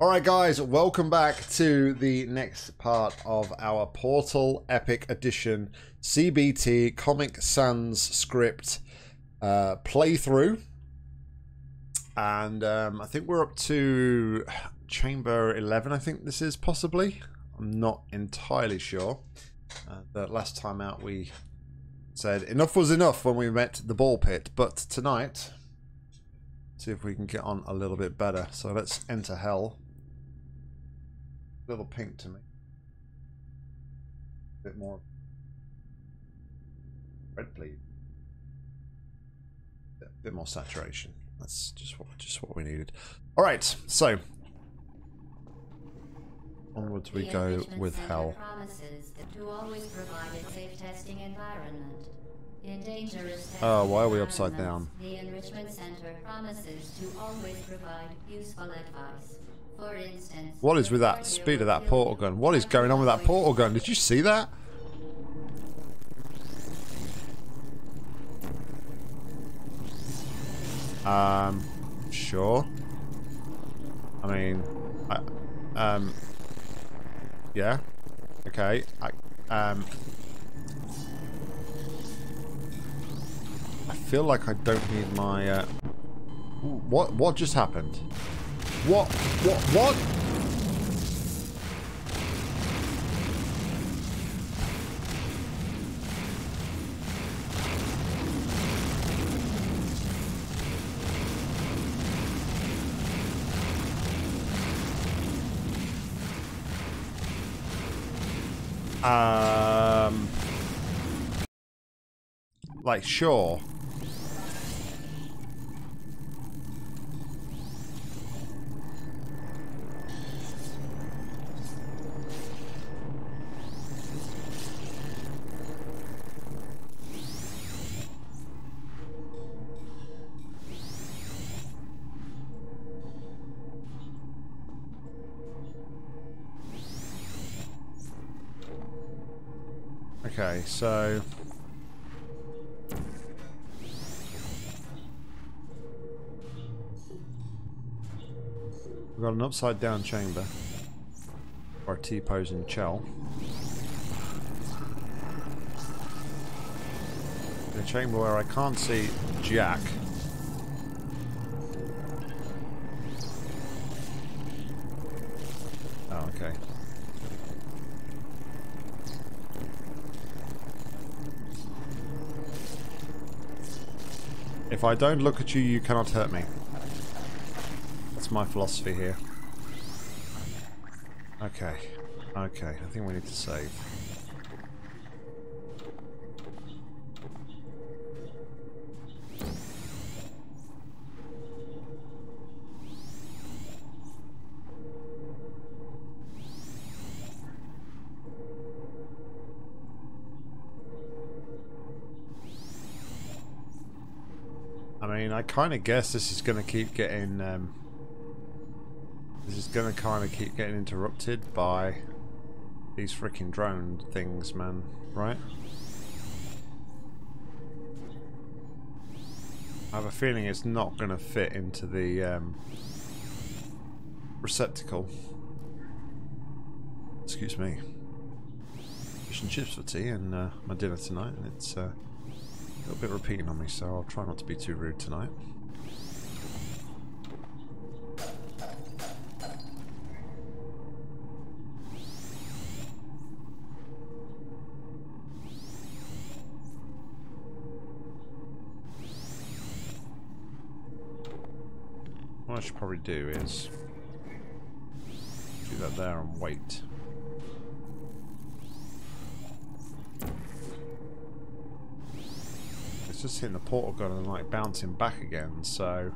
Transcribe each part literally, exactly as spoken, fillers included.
All right, guys, welcome back to the next part of our Portal Epic Edition C B T Comic Sans Script uh, playthrough. And um, I think we're up to Chamber eleven, I think this is, possibly. I'm not entirely sure. Uh, the last time out we said enough was enough when we met the ball pit, but tonight, see if we can get on a little bit better. So let's enter hell. Little pink to me. A bit more red, please. A bit more saturation. That's just what just what we needed. All right, so onwards we go with hell. Oh, why are we upside down? The Enrichment Center promises to always provide useful advice. For instance, what is with that speed of that portal gun? What is going on with that portal gun? Did you see that? Um, sure. I mean, I, um, yeah, okay. I, um. I feel like I don't need my, uh... What, what just happened? What, what, what? Um... Like, sure. Okay, so we've got an upside down chamber or a T-pose in Chell. In a chamber where I can't see jack. Oh, okay. If I don't look at you, you cannot hurt me. That's my philosophy here. Okay. Okay, I think we need to save. I mean, I kind of guess this is going to keep getting, um, this is going to kind of keep getting interrupted by these freaking drone things, man, right? I have a feeling it's not going to fit into the, um, receptacle. Excuse me. Fish and chips for tea and, uh, my dinner tonight, and it's, uh, a little bit repeating on me, so I'll try not to be too rude tonight. What I should probably do is do that there and wait. Just hitting the portal gun and like bouncing back again, so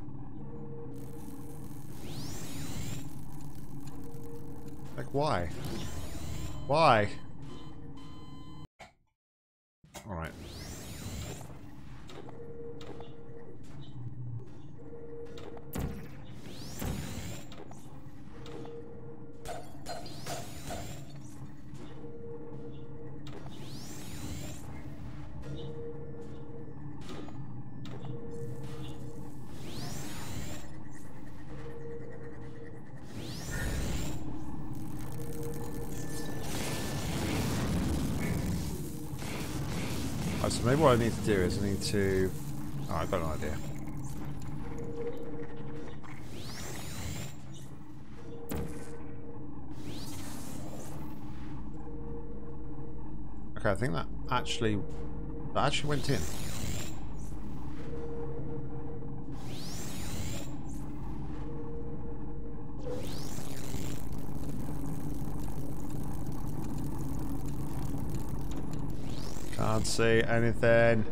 like why? Why? Alright. So maybe what I need to do is I need to... Oh, I've got an idea. Okay, I think that actually... That actually went in. Can't see anything.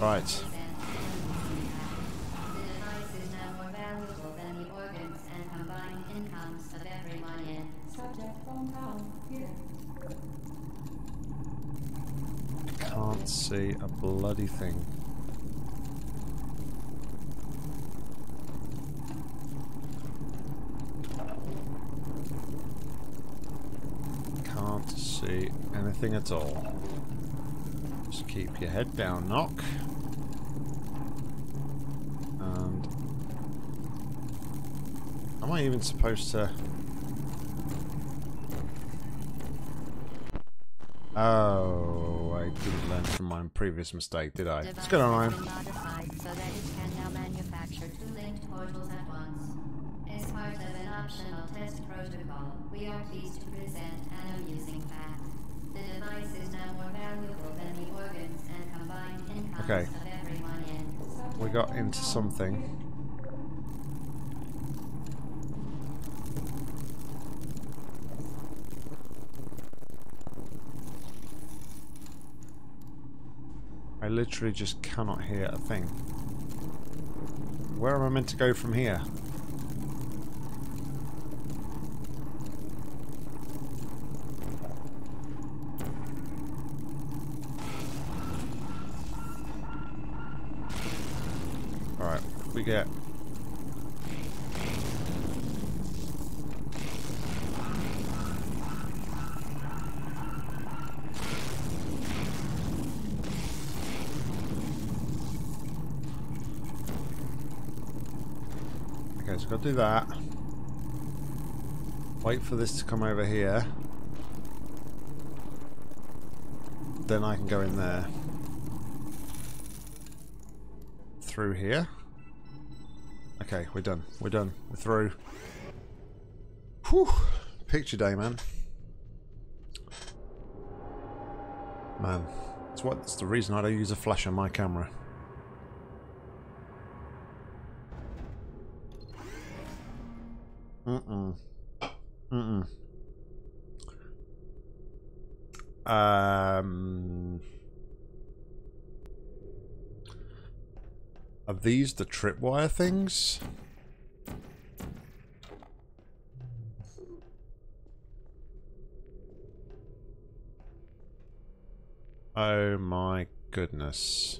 Right. Can't see a bloody thing. Can't see anything at all. Just keep your head down, Knock. And am I even supposed to? Oh. I didn't learn from my previous mistake, did I? What's going on, Ryan? So that it can now manufacture two linked portals at once. As part of an optional test protocol, we are pleased to present an amusing fact. The device is now more valuable than the organs and combined incomes okay. of everyone in. We got into something. I literally just cannot hear a thing. Where am I meant to go from here? Alright, we get... Okay, so I've got to do that. Wait for this to come over here. Then I can go in there. Through here. Okay, we're done. We're done. We're through. Whew! Picture day, man. Man. That's what, that's the reason I don't use a flash on my camera. Mm-mm. Mm-mm. Um, are these the tripwire things? Oh my goodness.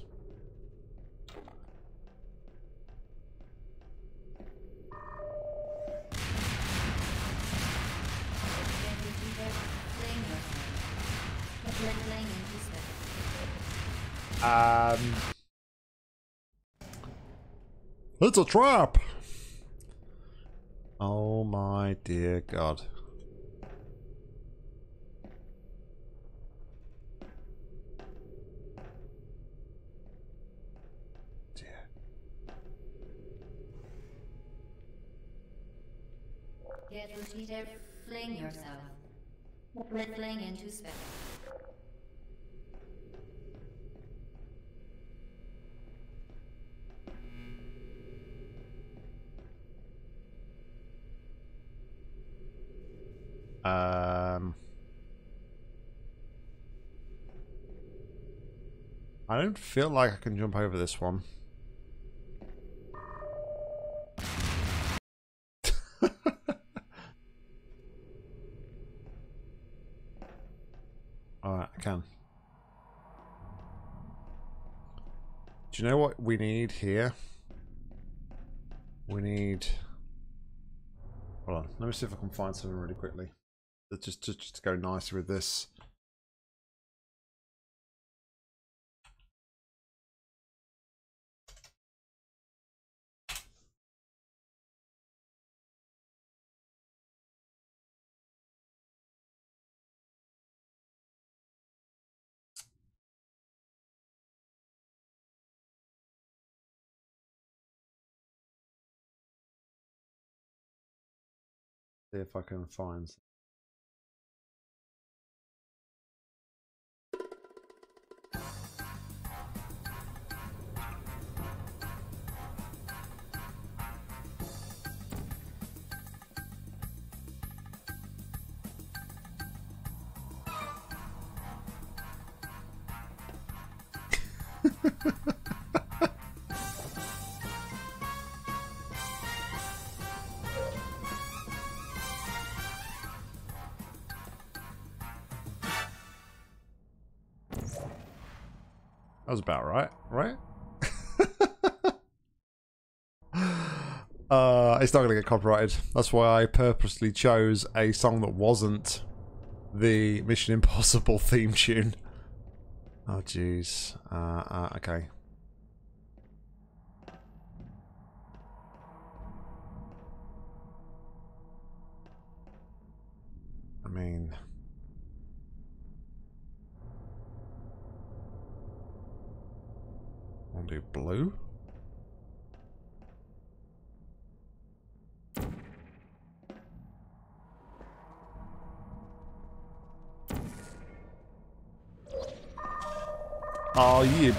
Um, it's a trap! Oh my dear God. Dear. Get repeated, fling yourself. Fling into space. Um, I don't feel like I can jump over this one. Alright, I can. Do you know what we need here? We need... Hold on, let me see if I can find something really quickly. Just, just, just to go nicer with this. See if I can find some. That was about right, right? uh, it's not going to get copyrighted. That's why I purposely chose a song that wasn't the Mission Impossible theme tune. Oh, jeez. Uh, uh, okay. I mean... I'll do blue. Oh, you.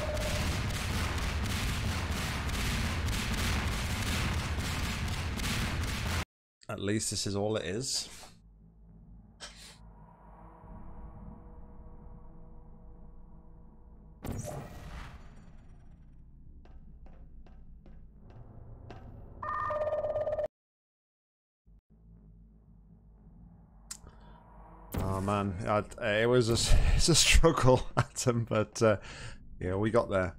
At least this is all it is. Man, I, it was a, it's a struggle at him, but uh, yeah, we got there.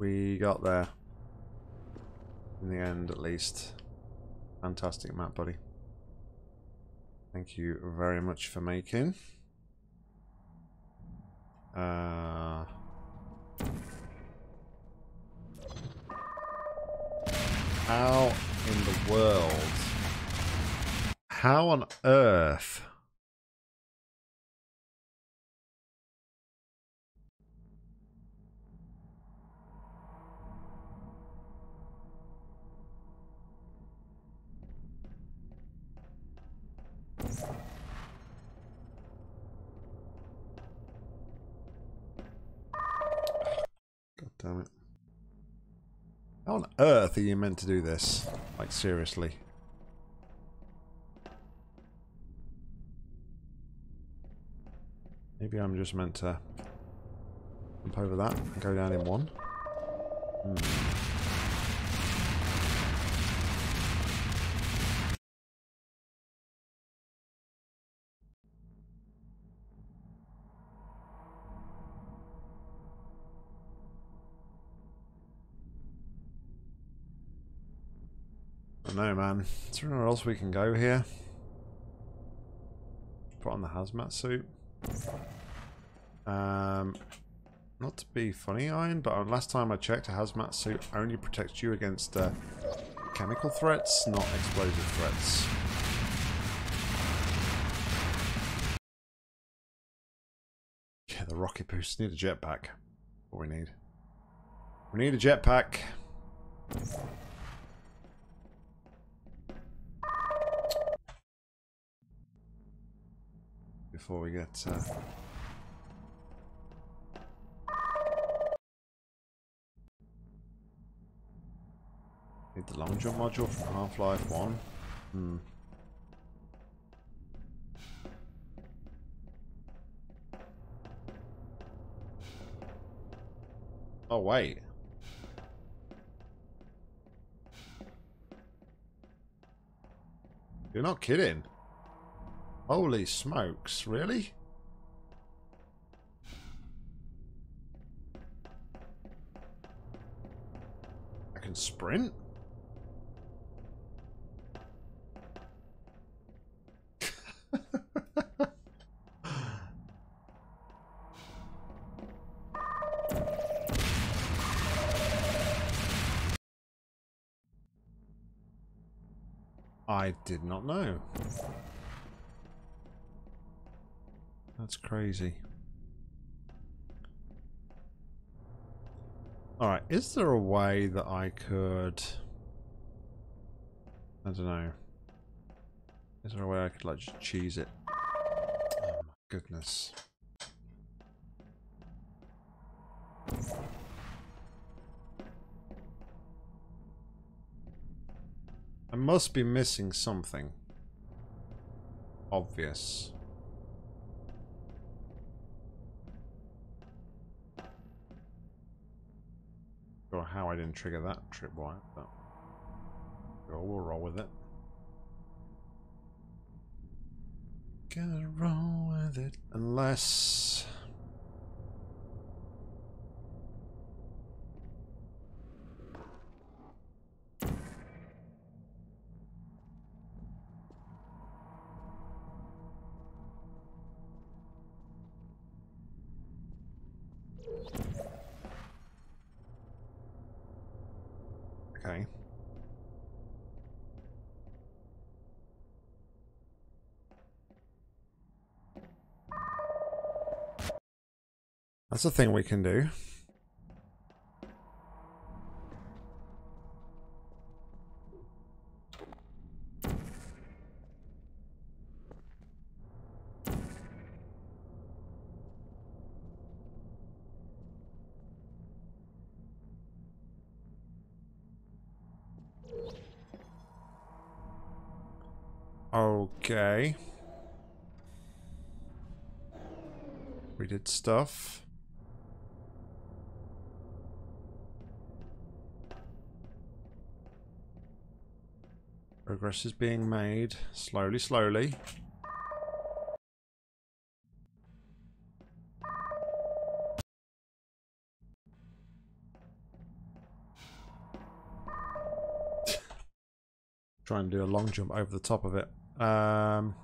We got there in the end, at least. Fantastic map, buddy. Thank you very much for making. Uh, how in the world? How on earth? Damn it. How on earth are you meant to do this? Like, seriously. Maybe I'm just meant to jump over that and go down in one. Hmm. No, man. Is there anywhere else we can go here? Put on the hazmat suit. Um, not to be funny, Iron, but last time I checked, a hazmat suit only protects you against uh, chemical threats, not explosive threats. Yeah, the rocket boost. Need a jetpack. What we need? We need a jetpack. Before we get uh... need the long jump module from Half-Life one. Hmm. Oh wait. You're not kidding. Holy smokes, really? I can sprint? I did not know. That's crazy. Alright, is there a way that I could... I don't know. Is there a way I could like just cheese it? Oh my goodness. I must be missing something obvious. Or how I didn't trigger that tripwire, but oh, we'll roll with it. Gotta roll with it, unless. Okay. That's a thing we can do. Okay. We did stuff. Progress is being made slowly, slowly. Try and do a long jump over the top of it. Um,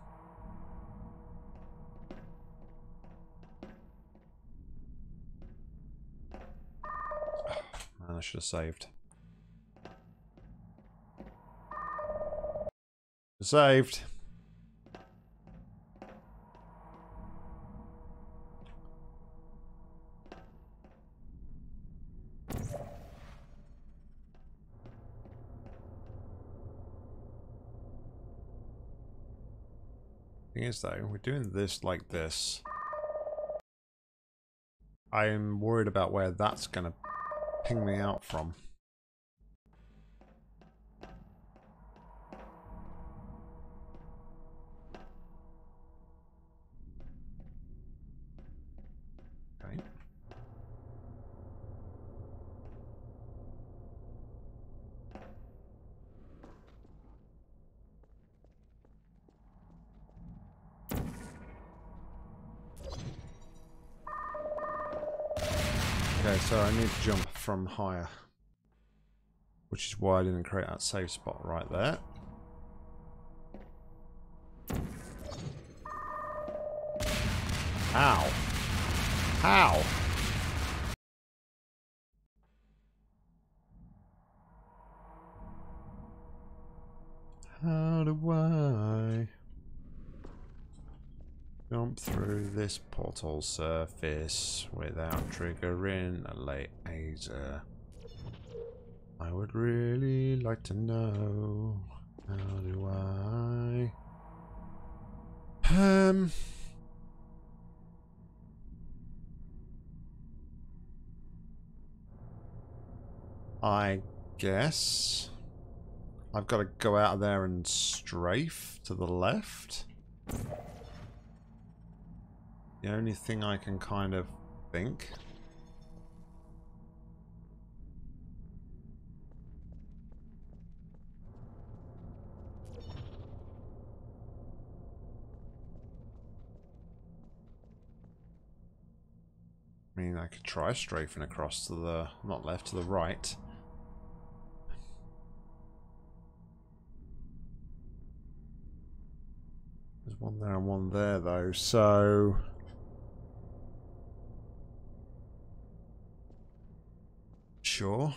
oh, man, I should have saved. Saved. Thing is though, we're doing this like this. I'm worried about where that's gonna ping me out from. So I need to jump from higher, which is why I didn't create that safe spot right there. Ow! Ow! How do I jump through this portal surface without triggering a laser? I would really like to know. How do I? Um. I guess I've got to go out of there and strafe to the left. The only thing I can kind of think. I mean, I could try strafing across to the, not left, to the right. There's one there and one there though, so. Sure.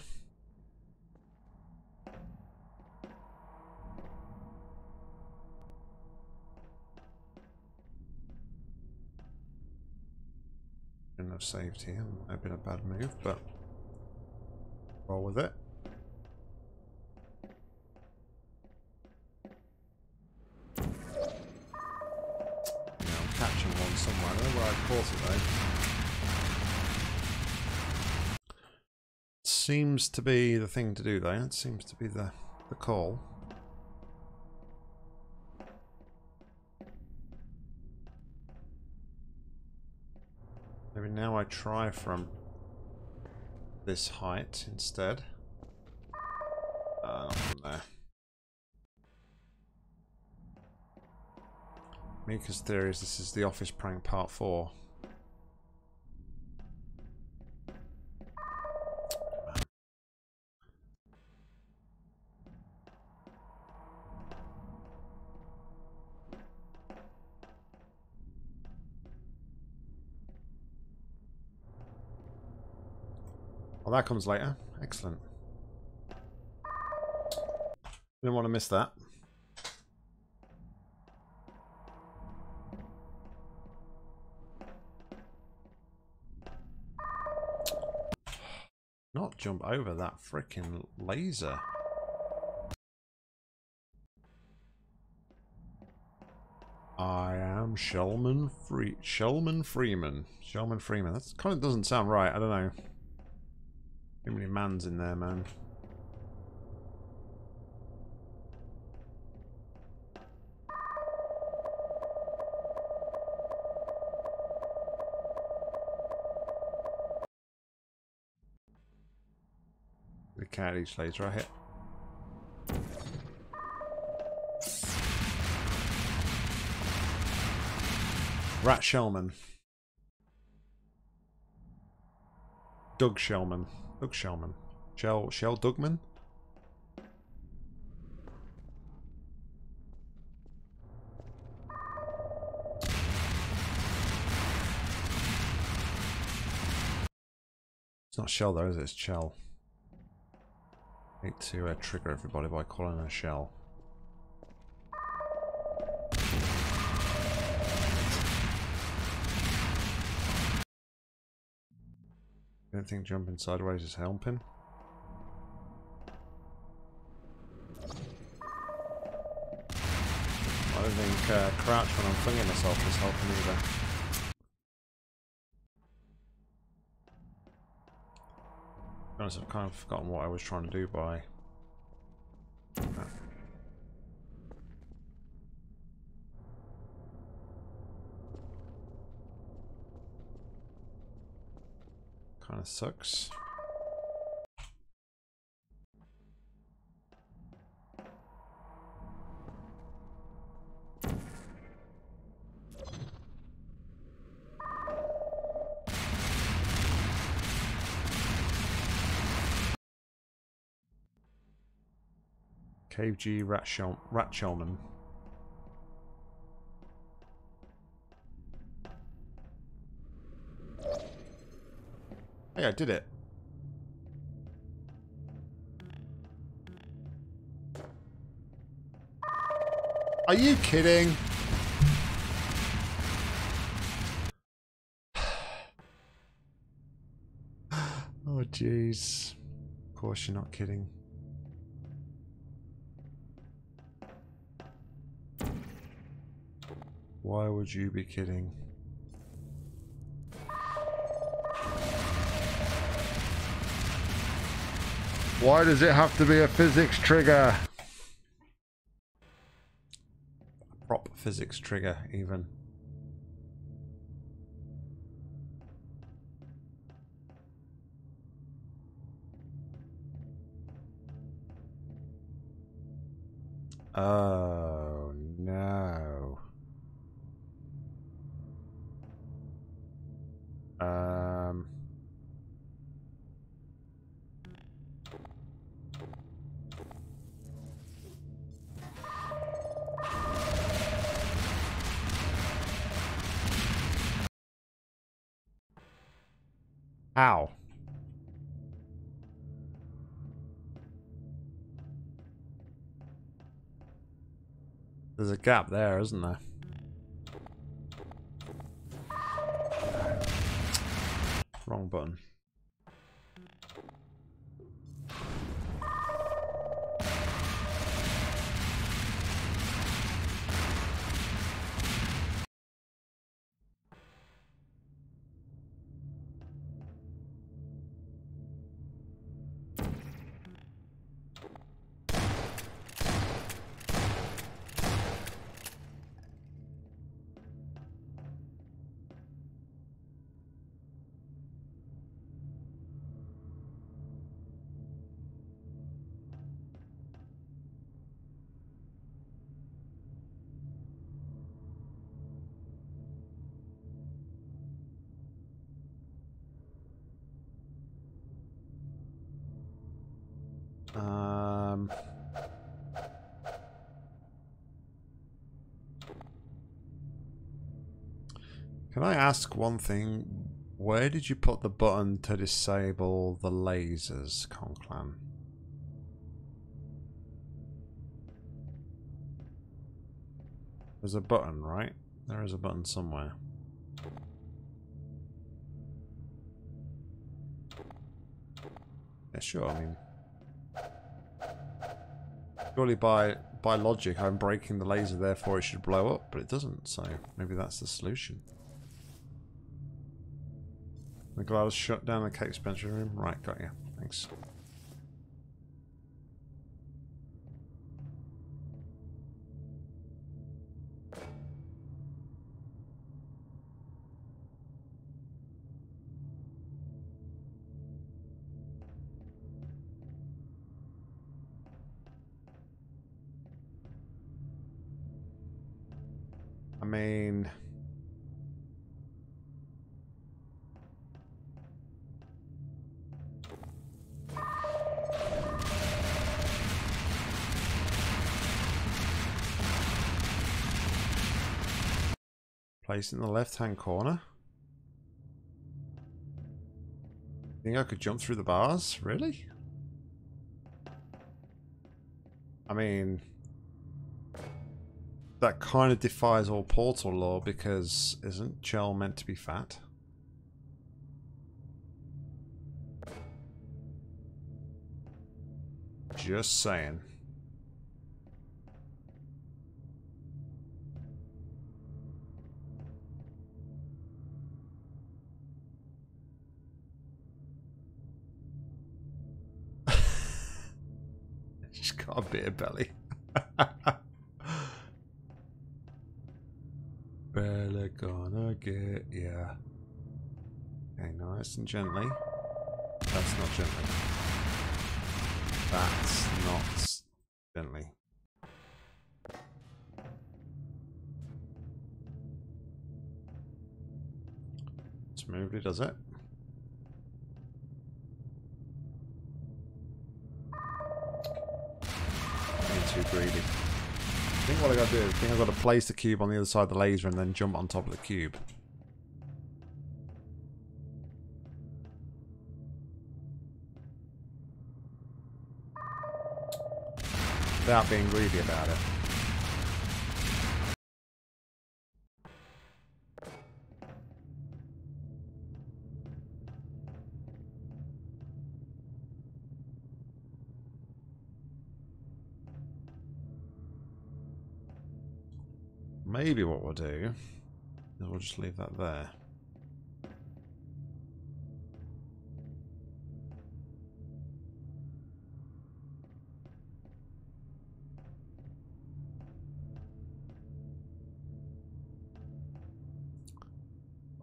Shouldn't have saved here. Might have been a bad move, but roll with it. Half-Life Portal, though. Seems to be the thing to do, though. It seems to be the, the call. Maybe now I try from this height instead. Uh, not from there. Mika's theory is this is the office prank part four. Well, that comes later. Excellent. Didn't want to miss that. Not jump over that frickin' laser. I am Shellman Free Shellman Freeman. Shellman Freeman. That's kind of doesn't sound right, I don't know. Too many mans in there, man. We can't each laser I hit. Rat Shellman. Doug Shellman. Doug Shellman. Chell, Chell Dugman? It's not Chell though, is it? It's Chell. I hate to uh, trigger everybody by calling her Chell. I don't think jumping sideways is helping. I don't think uh, crouch when I'm flinging myself is helping either. To be honest, I've kind of forgotten what I was trying to do by... that. Kind of sucks. Cave G Rat Shell Rat Shellman. Hey, I did it. Are you kidding? Oh, jeez. Of course you're not kidding. Why would you be kidding? Why does it have to be a physics trigger? A prop physics trigger, even. Oh, no. Um... Ow. There's a gap there, isn't there? Wrong button. Um... Can I ask one thing? Where did you put the button to disable the lasers, Conklin? There's a button, right? There is a button somewhere. Yeah, sure, I mean... Surely by, by logic, I'm breaking the laser, therefore it should blow up, but it doesn't, so maybe that's the solution. The GLaDOS shut down the cake dispensary room. Right, got you. Thanks. I mean... Place in the left-hand corner. Think I could jump through the bars? Really? I mean, that kind of defies all portal lore, because isn't Chell meant to be fat? Just saying. A beer belly. Belly gonna get ya. Okay, nice and gently. That's not gently. That's not gently. Smoothly does it. Too greedy. I think what I gotta do is I think I've got to place the cube on the other side of the laser and then jump on top of the cube. Without being greedy about it. Maybe what we'll do is we'll just leave that there.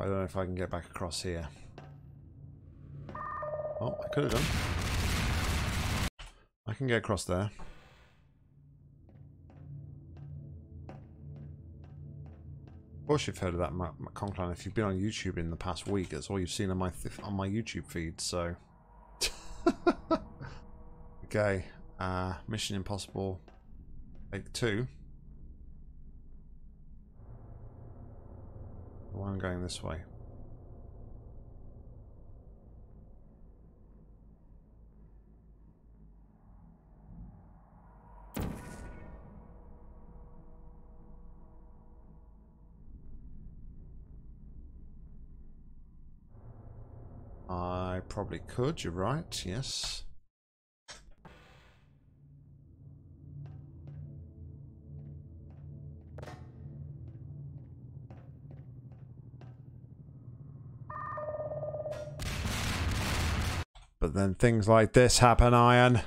I don't know if I can get back across here. Oh, I could have done. I can get across there. Of course you've heard of that, Conklin. If you've been on YouTube in the past week, that's all you've seen on my on my YouTube feed. So, okay, uh, Mission Impossible, take two. Why am I going this way? I probably could, you're right, yes. But then things like this happen, Iron.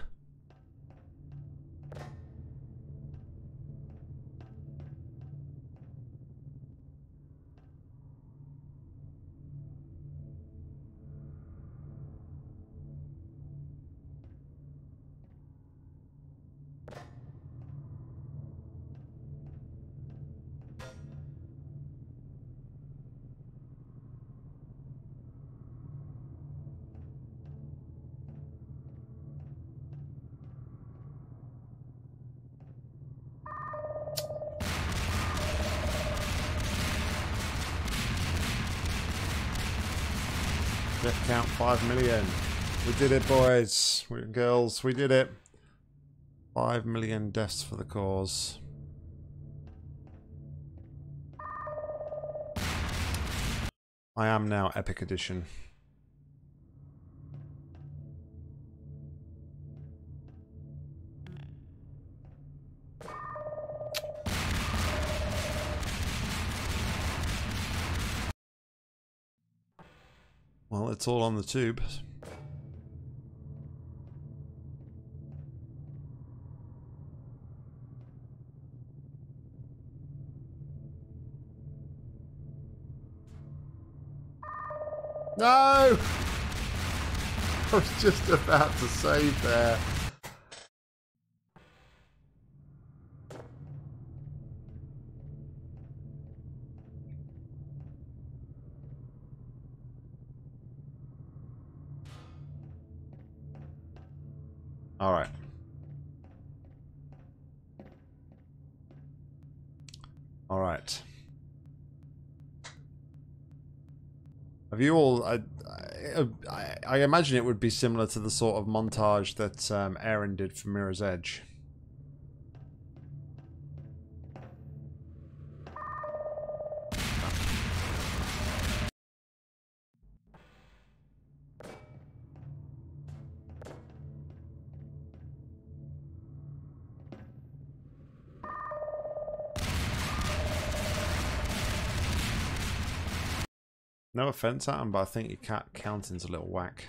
Death count five million. We did it, boys. We, girls, we did it. five million deaths for the cause. I am now Epic Edition. Well, it's all on the tube. No! I was just about to save there. All right. All right. Have you all? I, I, I imagine it would be similar to the sort of montage that um, Aaron did for Mirror's Edge. No offense at him, but I think your cat counting's a little whack.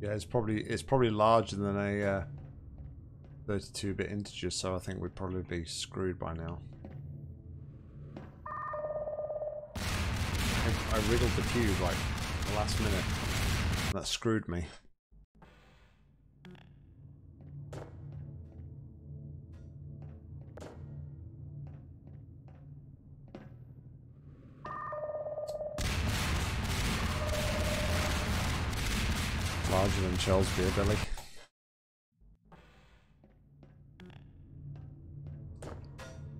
Yeah, it's probably it's probably larger than a thirty-two bit uh, integer, so I think we'd probably be screwed by now. I, I wriggled the cube like. Last minute. That screwed me. Larger than Chell's beer belly.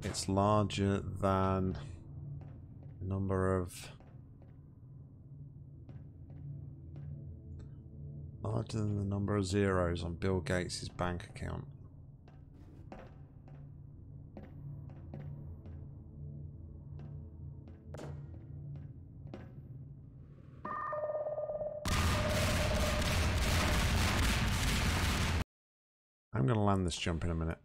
It's larger than the number of Larger than the number of zeros on Bill Gates' bank account. I'm going to land this jump in a minute.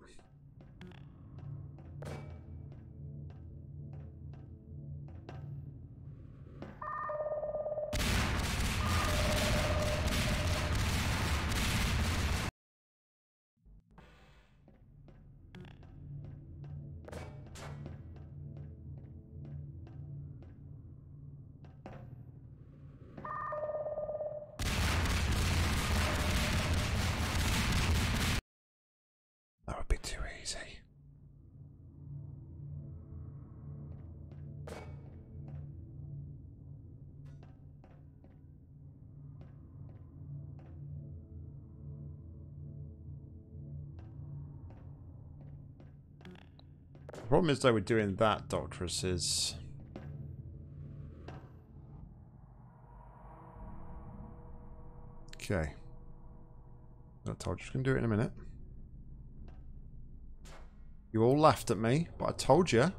The problem is though with doing that, Doctress, is okay. That's all. Just gonna do it in a minute. You all laughed at me, but I told you I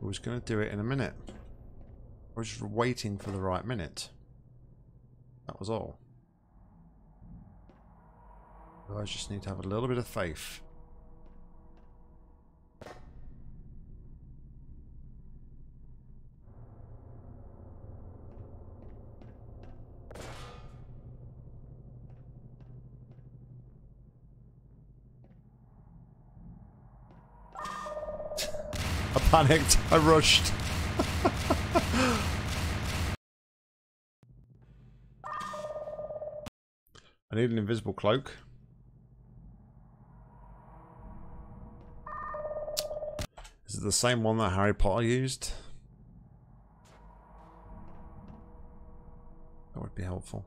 was gonna do it in a minute. I was just waiting for the right minute. That was all. I just need to have a little bit of faith. Panicked. I rushed. I need an invisible cloak. Is it the same one that Harry Potter used? That would be helpful.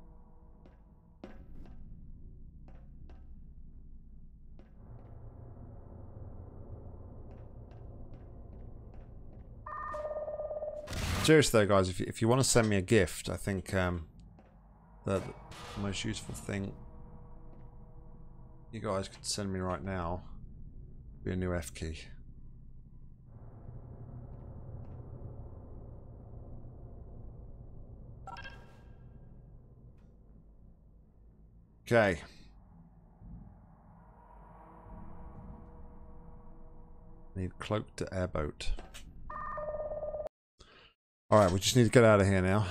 Seriously though, guys, if you, if you want to send me a gift, I think um, the most useful thing you guys could send me right now would be a new F key. Okay. Need cloak to airboat. Alright, we just need to get out of here now.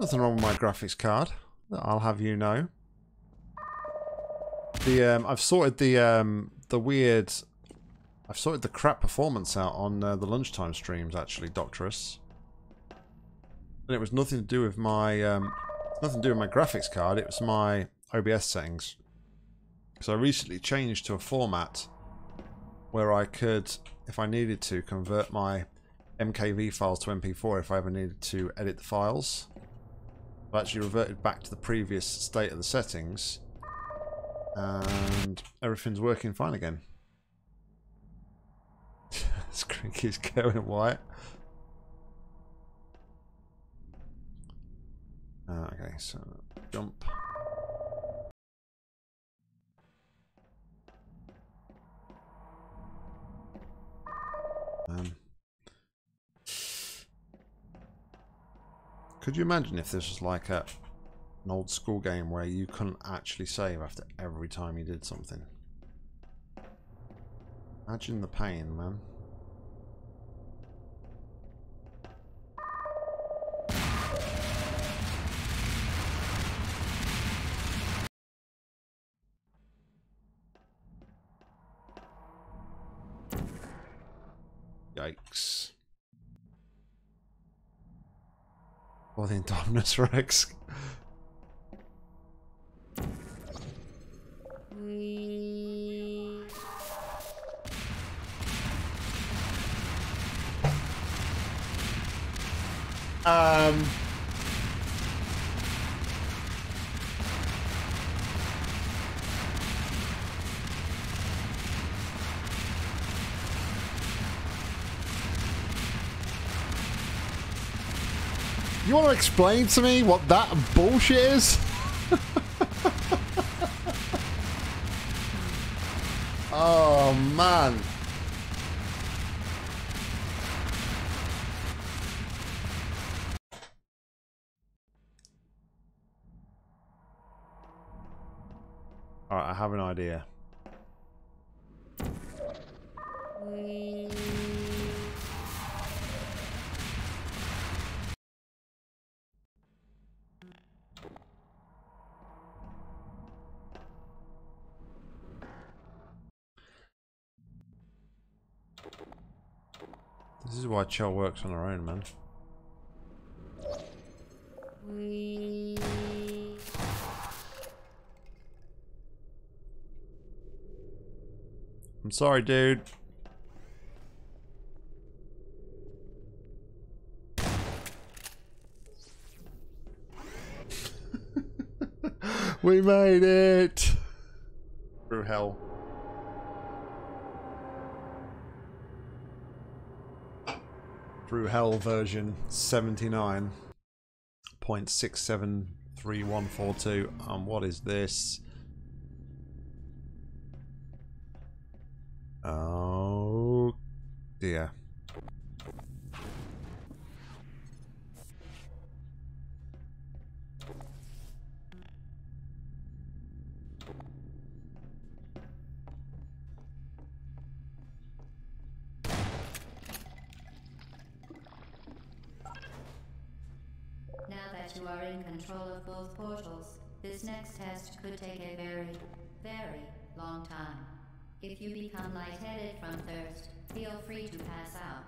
Nothing wrong with my graphics card, I'll have you know. The um, I've sorted the um, the weird... I've sorted the crap performance out on uh, the lunchtime streams, actually, Doctorus. And it was nothing to do with my um, nothing to do with my graphics card. It was my O B S settings. So I recently changed to a format where I could, if I needed to, convert my M K V files to M P four if I ever needed to edit the files. I actually reverted back to the previous state of the settings, and everything's working fine again. Screen keeps going white. Uh, okay, so jump. Um, could you imagine if this was like a, an old school game where you couldn't actually save after every time you did something? Imagine the pain, man. Yikes. Or the Indominus Rex. Um... You want to explain to me what that bullshit is? Oh, man. Alright, I have an idea. This is why Chell works on her own, man. I'm sorry, dude. We made it! Through hell. Through Hell version seventy-nine point six seven three one four two. And what is this? Oh dear. You are in control of both portals. This next test could take a very, very long time. If you become lightheaded from thirst, feel free to pass out.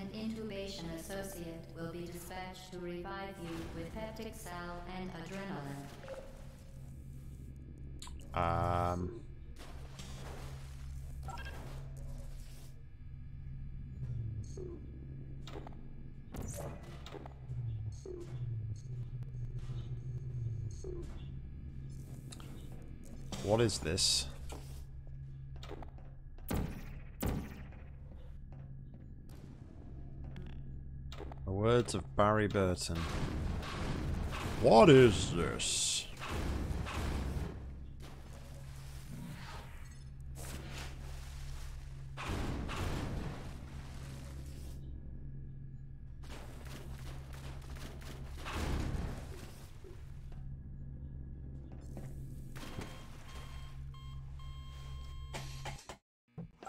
An intubation associate will be dispatched to revive you with peptic cell and adrenaline. Um. What is this? The words of Barry Burton. What is this?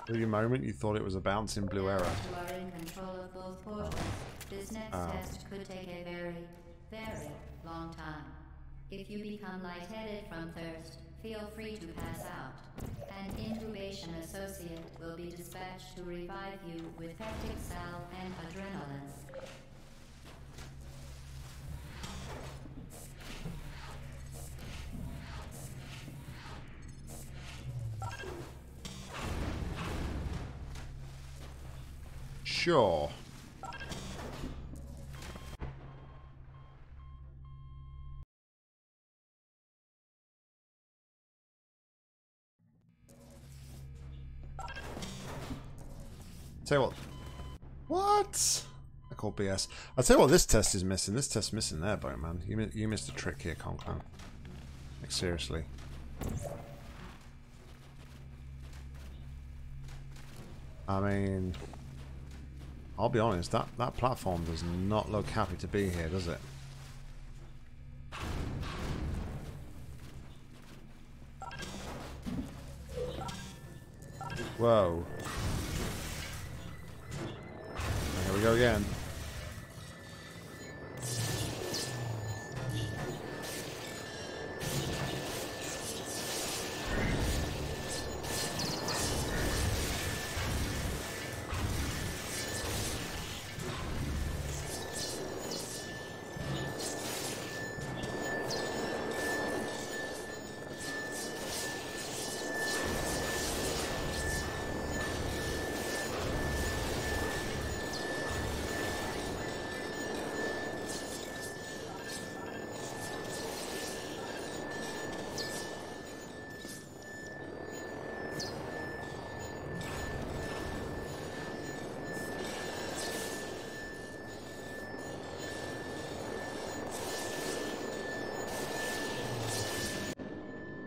For the moment, you thought it was a bouncing blue error. You are in control of both portals. This next oh. test could take a very, very long time. If you become lightheaded from thirst, feel free to pass out. An intubation associate will be dispatched to revive you with peptic salve and adrenaline. Sure. Tell you what. What? I call B S. I'll tell you what this test is missing. This test's missing there, Boatman. You, you missed a trick here, Conklin. Like, seriously. I mean... I'll be honest, that, that platform does not look happy to be here, does it? Whoa. Here we go again.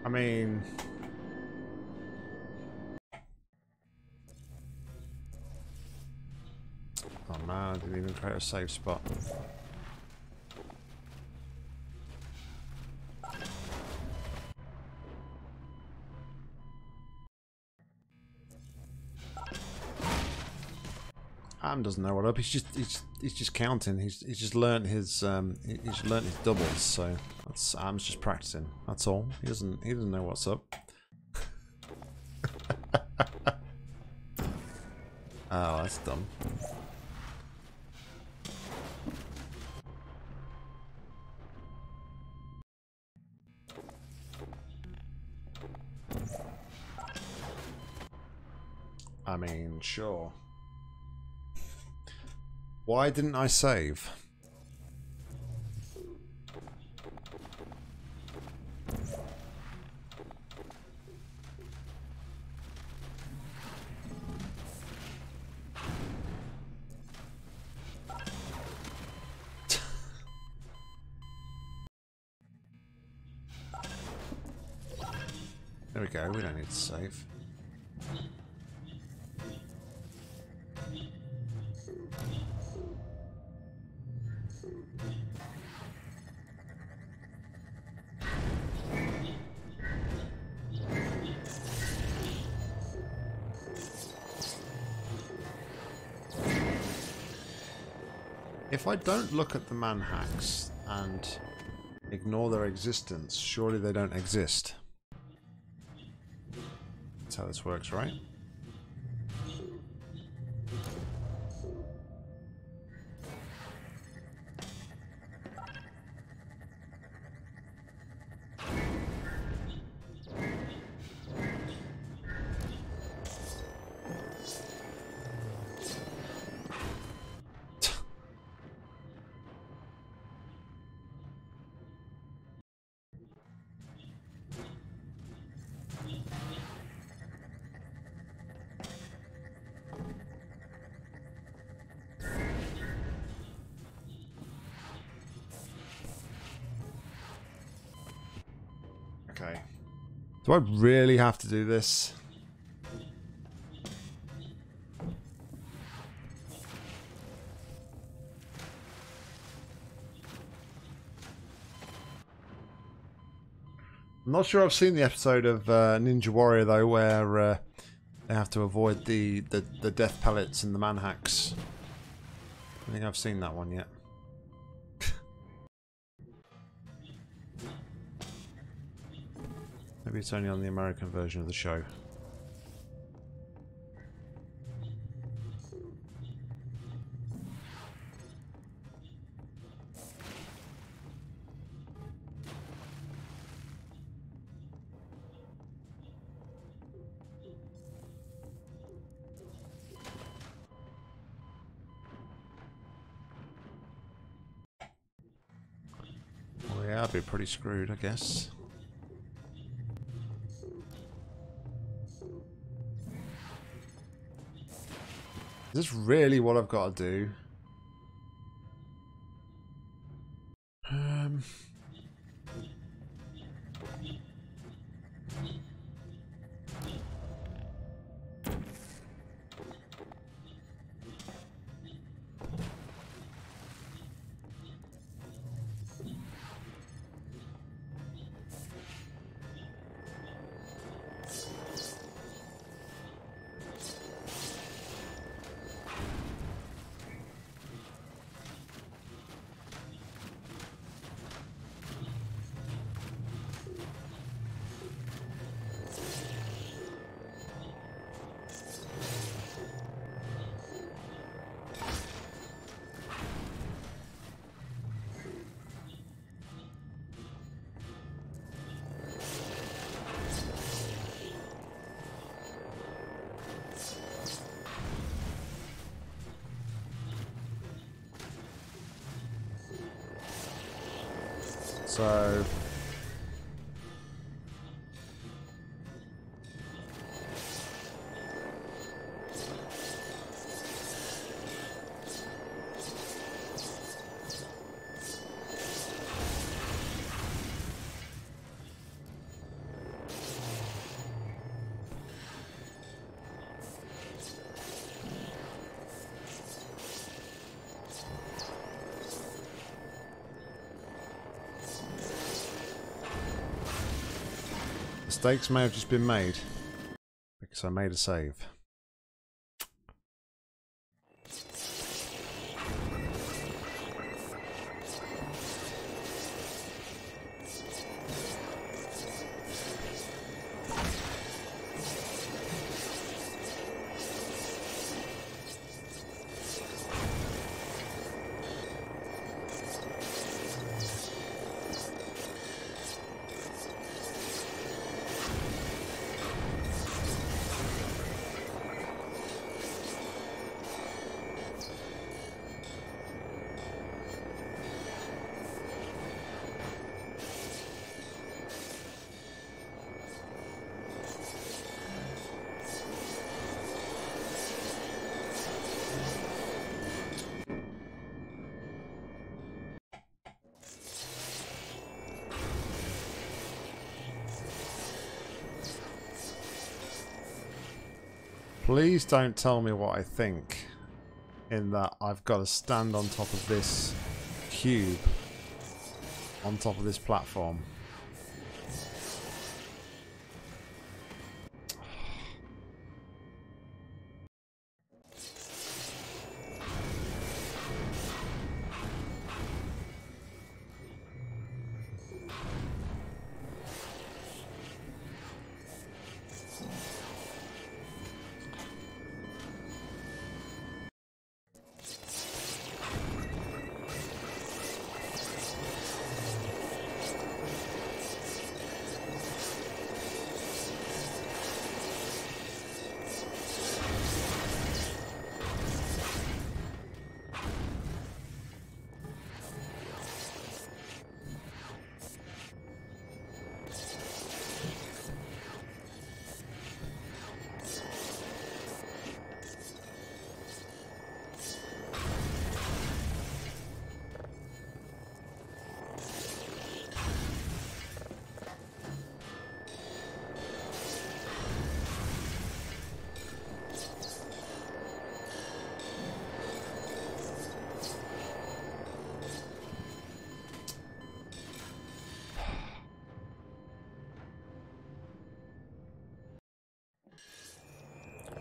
I mean, oh man, I didn't even create a safe spot. Adam doesn't know what up. He's just he's he's just counting. He's he's just learned his um he's learned his doubles. So. Sam's just practicing. That's all. He doesn't. He doesn't know what's up. Oh, that's dumb. I mean, sure. Why didn't I save? There we go, we don't need to save. If I don't look at the manhacks and ignore their existence, surely they don't exist. How this works, right? Do I really have to do this? I'm not sure I've seen the episode of uh, Ninja Warrior though, where uh, they have to avoid the, the, the death pellets and the manhacks. I think I've seen that one yet. Maybe it's only on the American version of the show. I'd be pretty screwed, I guess. Is this really what I've got to do? Um. So mistakes may have just been made because I made a save. Please don't tell me what I think, in that I've got to stand on top of this cube, on top of this platform.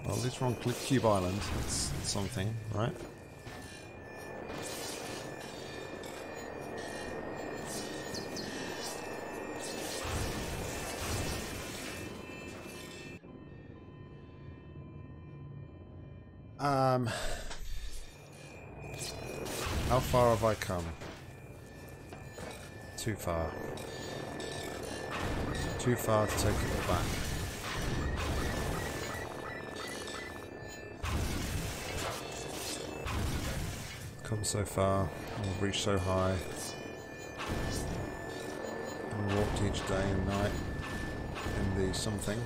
Well, at least we're on Cube Island. That's something, right? Um, how far have I come? Too far. Too far to take it all back. Come so far, and we've reached so high. And we walked each day and night in the something.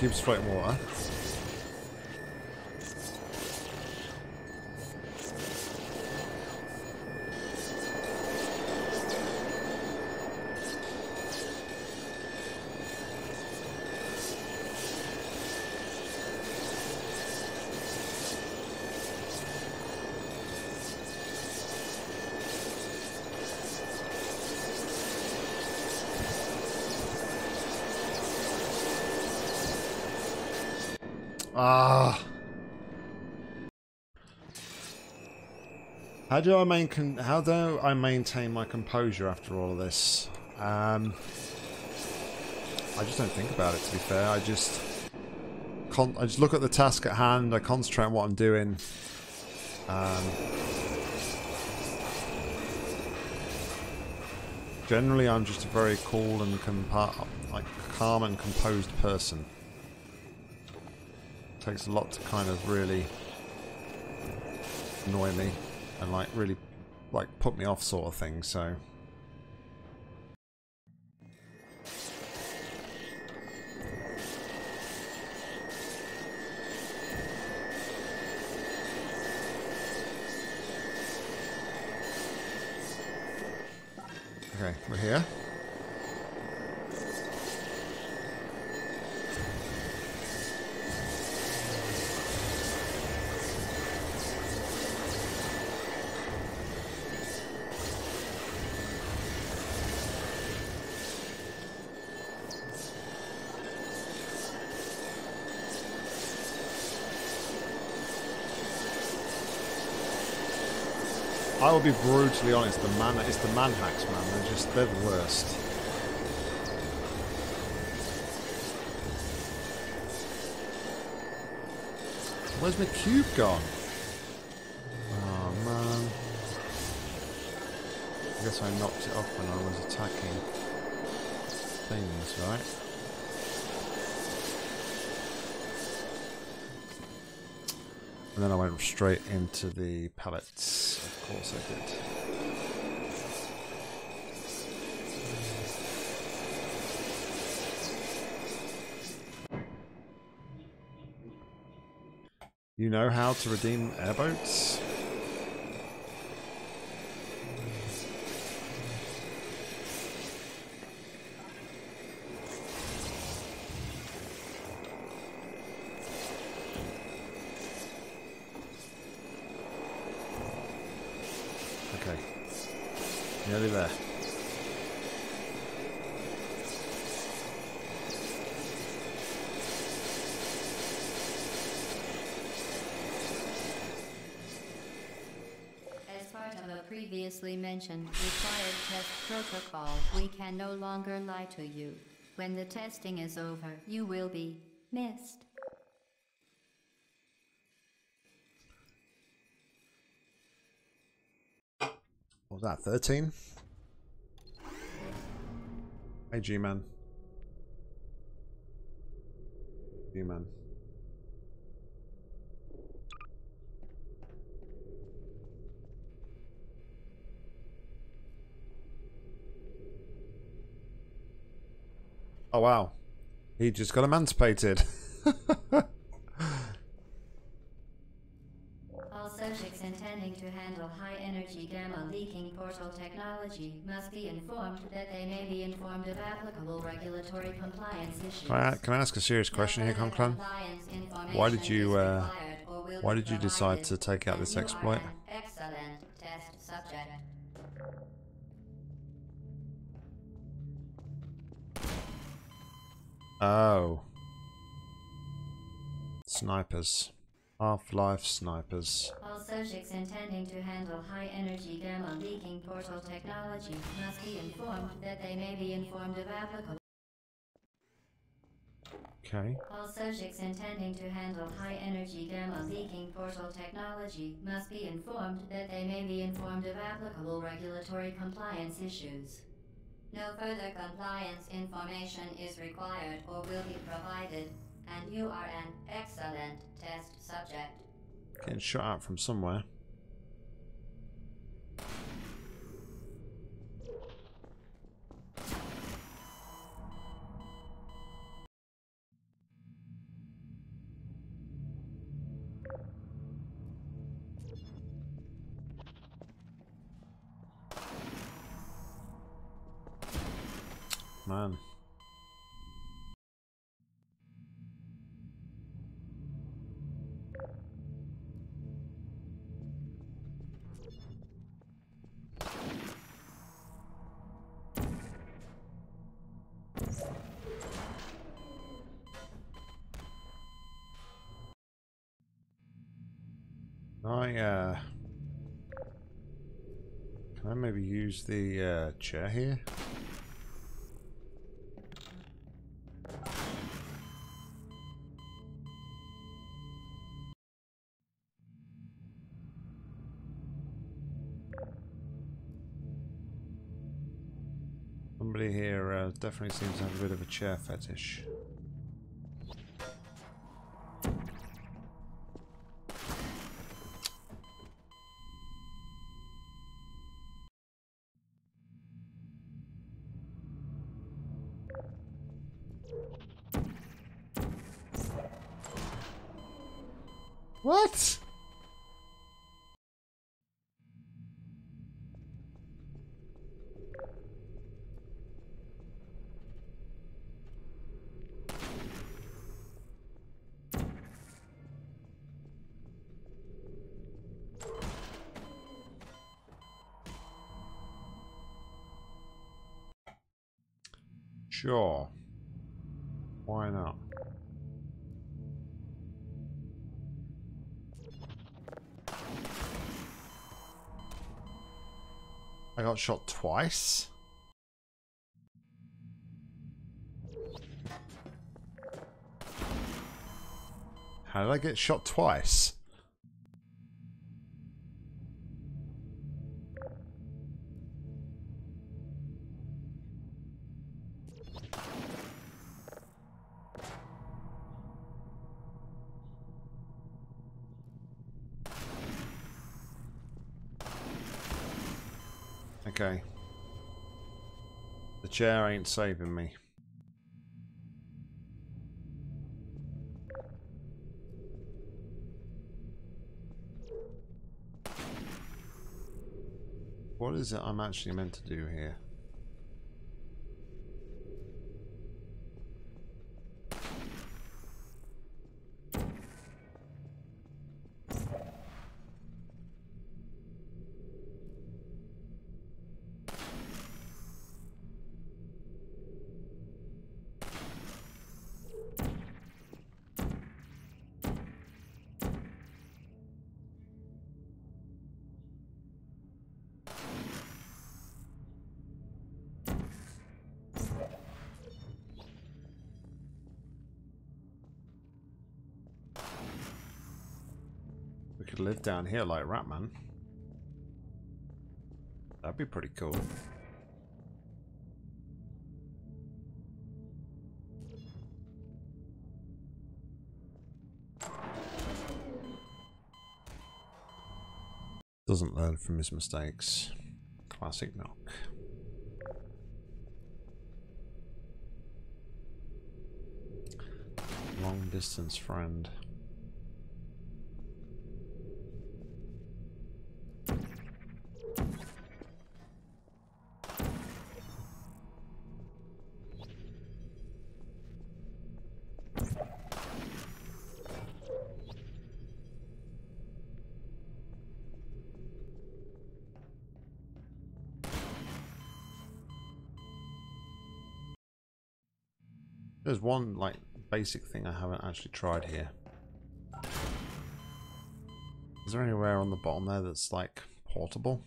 Keeps floating water. How do I maintain? How do I maintain my composure after all of this? Um, I just don't think about it. To be fair, I just con I just look at the task at hand. I concentrate on what I'm doing. Um, generally, I'm just a very cool and compa like calm and composed person. It takes a lot to kind of really annoy me. And like really like put me off sort of thing, so okay, we're here. I will be brutally honest, the man, it's the man hacks, man, they're just, they're the worst. Where's my cube gone? Oh man. I guess I knocked it off when I was attacking things, right? And then I went straight into the pallets. Of course I did. You know how to redeem airboats? Mentioned required test protocol. We can no longer lie to you. When the testing is over, you will be missed. What was that, thirteen? Hey, G-man. G-man. Oh wow, he just got emancipated. All subjects intending to handle high energy gamma leaking portal technology must be informed that they may be informed of applicable regulatory compliance issues. Right, can I ask a serious question here, Conklin? Why did you uh, why did you decide to take out this exploit? Excellent test subject. Oh. Snipers. Half-Life snipers. All subjects intending to handle high-energy gamma-leaking portal technology must be informed that they may be informed of applicable. Okay. All subjects intending to handle high-energy gamma-leaking portal technology must be informed that they may be informed of applicable regulatory compliance issues. No further compliance information is required or will be provided, and you are an excellent test subject. Getting shot out from somewhere. Man. I, uh, can I maybe use the uh, chair here? Somebody here uh, definitely seems to have a bit of a chair fetish. What? Sure. Why not? I got shot twice. How did I get shot twice? Okay. The chair ain't saving me. What is it I'm actually meant to do here? We could live down here like Ratman. That'd be pretty cool. Doesn't learn from his mistakes. Classic knock. Long distance friend. There's one like basic thing I haven't actually tried here. Is there anywhere on the bottom there that's like portable?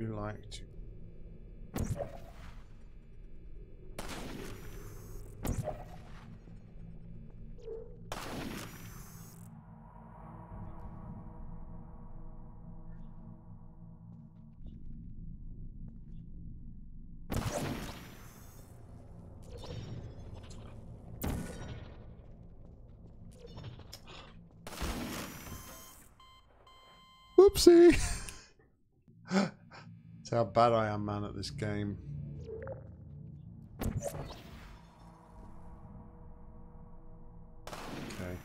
You like to whoopsie. That's how bad I am, man, at this game. Okay.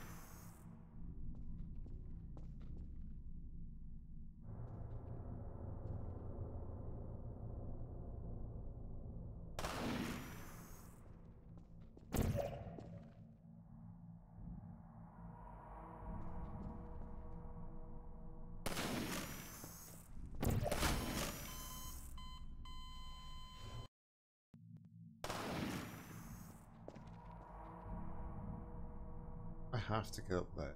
Have to get up there.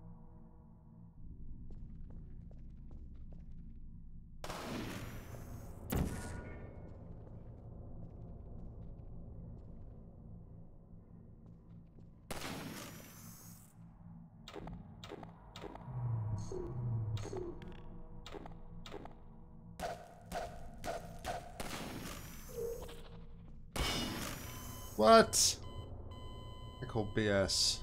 What? I call B S.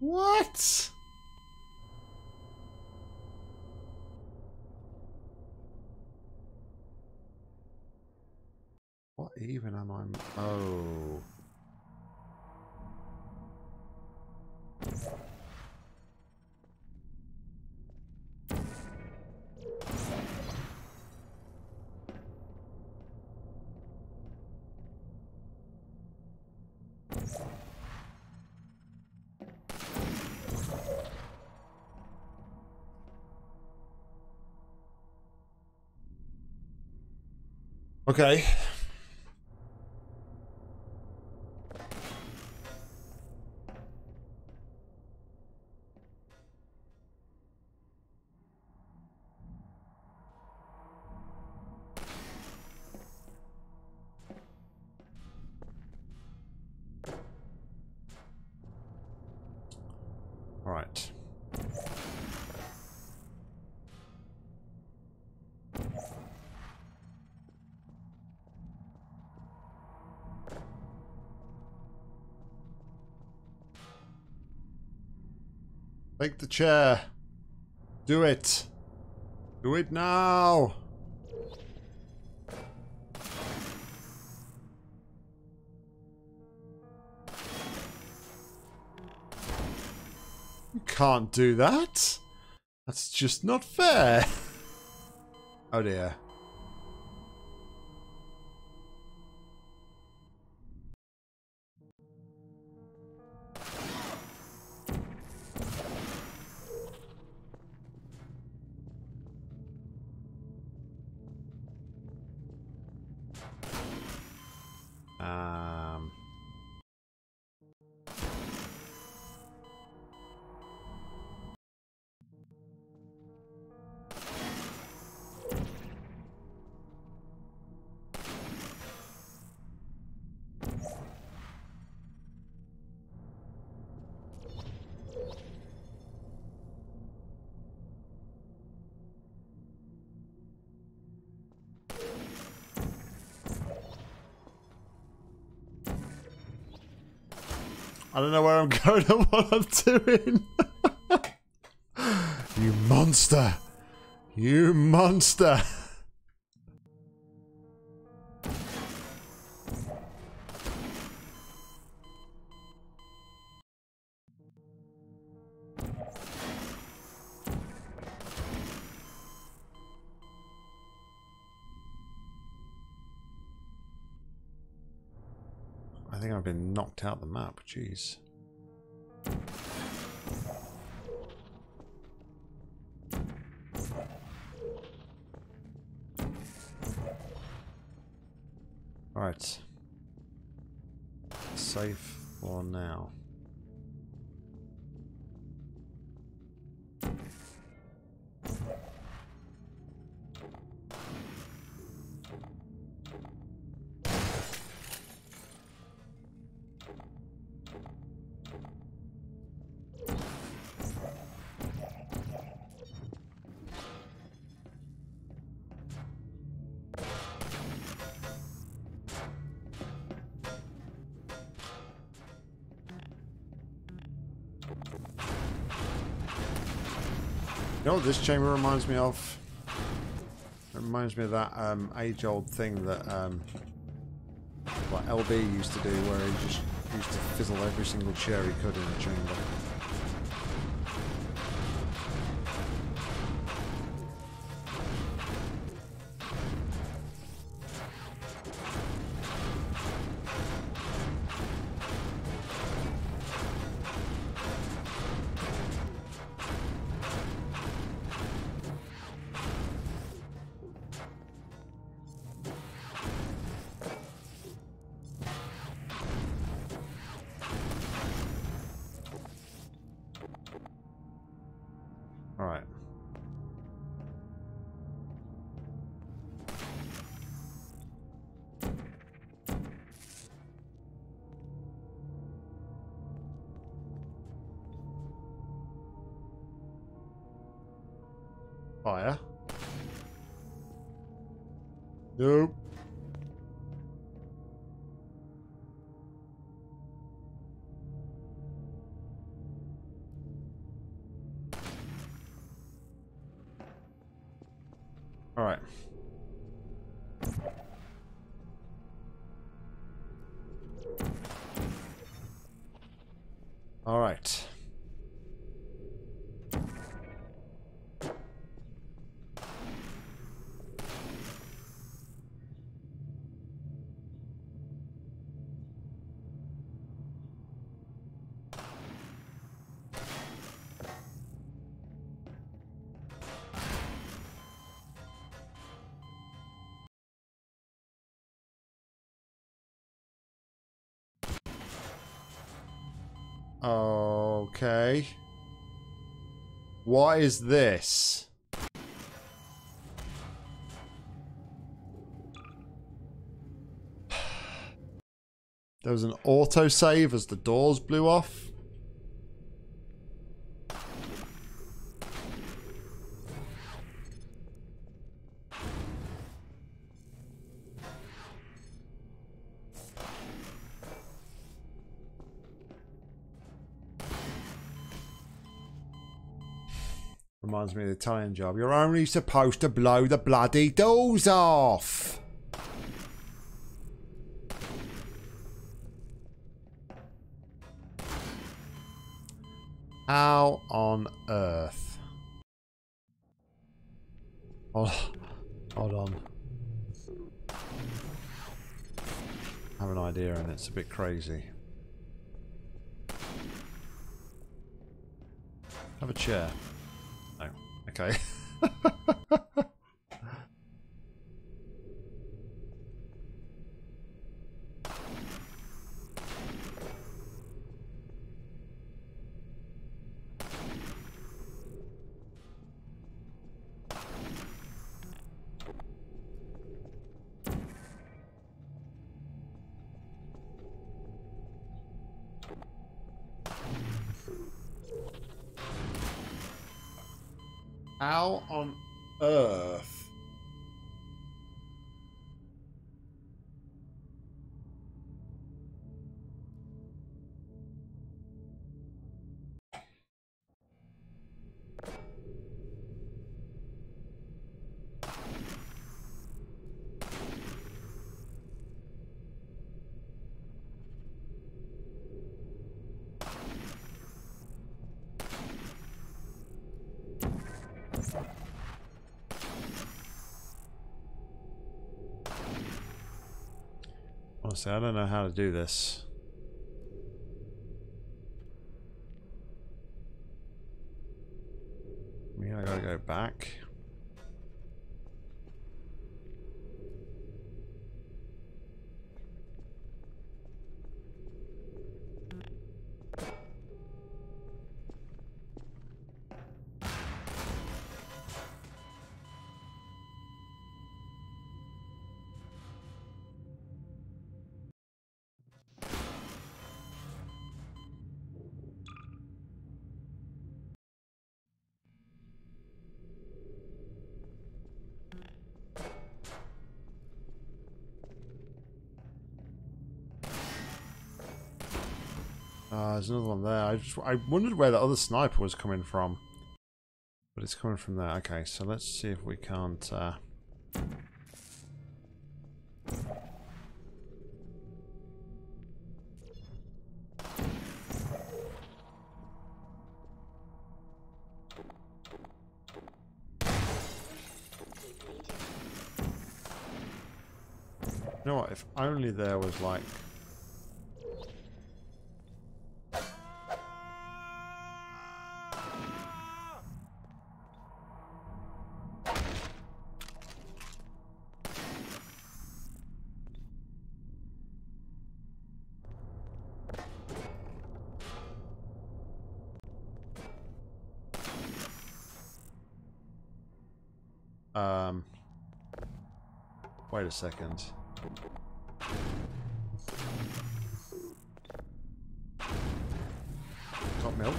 What? What even am I? Oh. Okay. All right. Take the chair. Do it. Do it now. You can't do that. That's just not fair. Oh dear. I don't know where I'm going or what I'm doing. You monster. You monster. I think I've been knocked out the map, jeez. Alright. Safe for now. You know what this chamber reminds me of? It reminds me of that um, age-old thing that um, like L B used to do, where he just used to fizzle every single chair he could in the chamber. Fire. Nope. All right. All right. Okay. What is this? There was an autosave as the doors blew off. Reminds me of the Italian Job. You're only supposed to blow the bloody doors off! How on earth? Oh, hold on. I have an idea and it's a bit crazy. Have a chair. Okay. How on earth? Honestly, I don't know how to do this. I mean, I gotta go back. Uh, there's another one there. I just I wondered where the other sniper was coming from, but it's coming from there. Okay, so let's see if we can't. Uh... You know what? If only there was like. Um, wait a second. Got milk.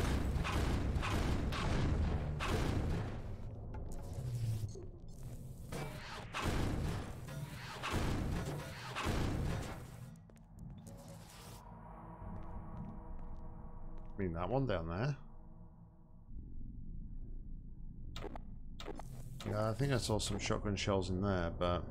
I mean, that one down there. Yeah, I think I saw some shotgun shells in there, but...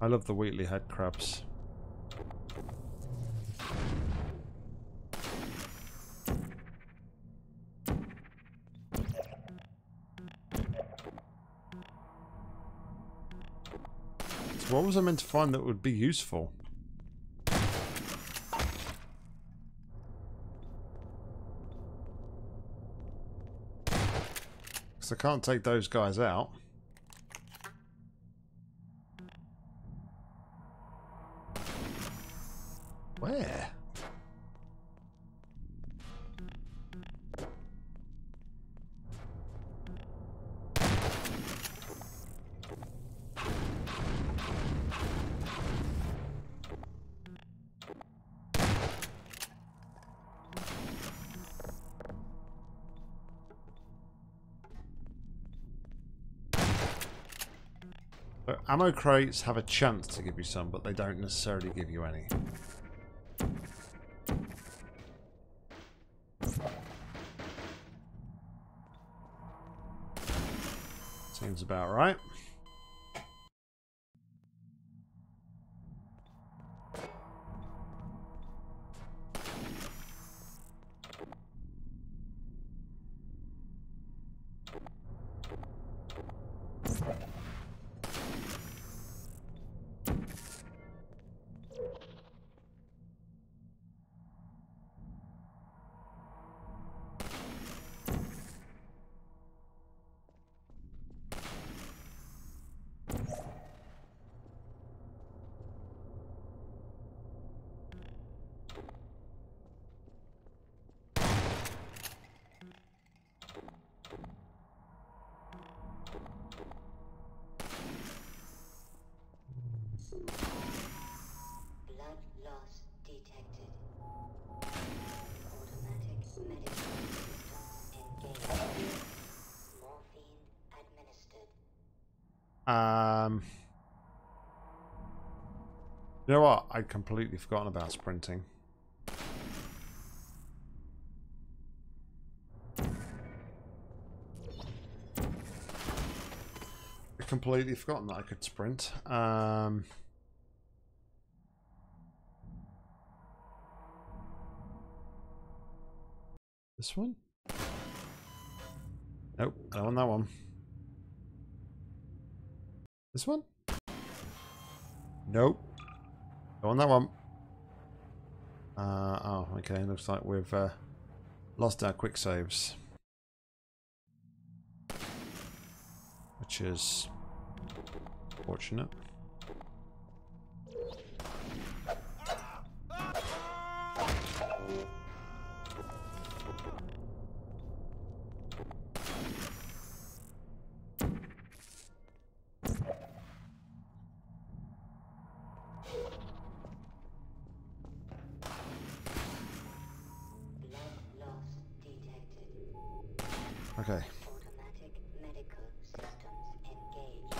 I love the Wheatley head crabs. So what was I meant to find that would be useful? Because I can't take those guys out. Where? So ammo crates have a chance to give you some, but they don't necessarily give you any. Seems about right. Um, You know what? I'd completely forgotten about sprinting. I'd completely forgotten that I could sprint. Um... This one? Nope, I don't want that one. This one? Nope. Don't want that one. Uh, oh, okay, looks like we've uh, lost our quick saves. Which is fortunate. Okay. Automatic medical systems engaged.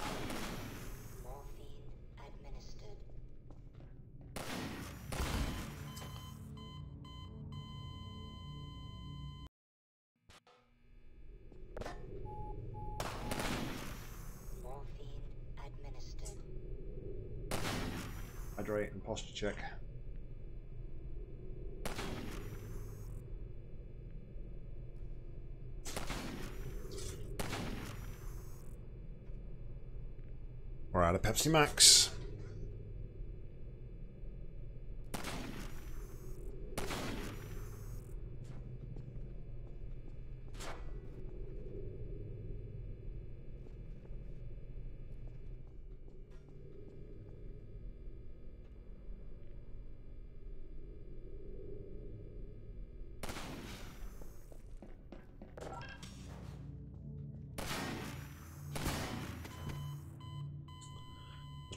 Morphine administered. Morphine administered. Hydrate and posture check. We're out of Pepsi Max.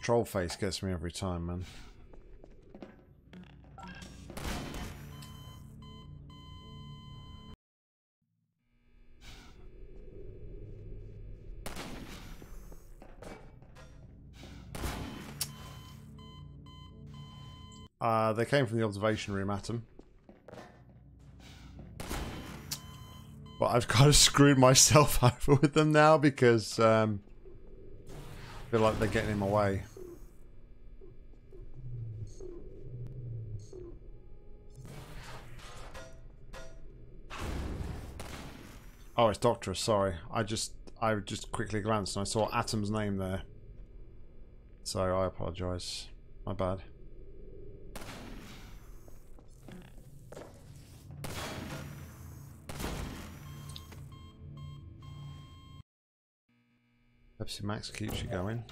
Troll face gets me every time, man. Uh, they came from the observation room, Atom. But I've kind of screwed myself over with them now because um, I feel like they're getting in my way. Oh, it's Doctorus, sorry. I just I just quickly glanced and I saw Atom's name there. So I apologise. My bad. Pepsi Max keeps you going.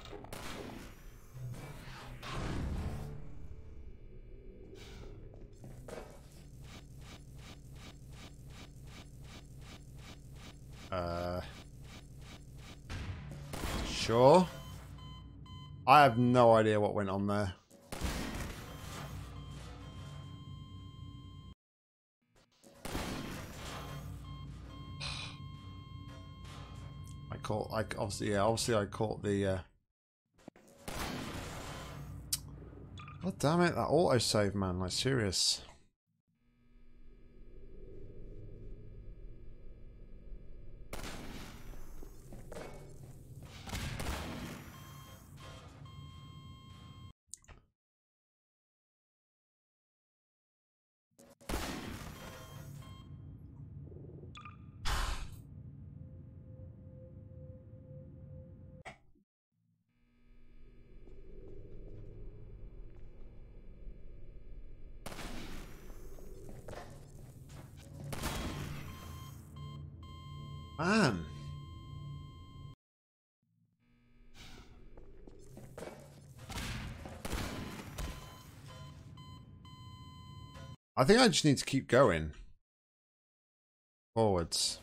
Uh, sure. I have no idea what went on there. I caught. I obviously, yeah, obviously, I caught the. Uh... God damn it! That autosave, man. Like serious. Man. I think I just need to keep going forwards.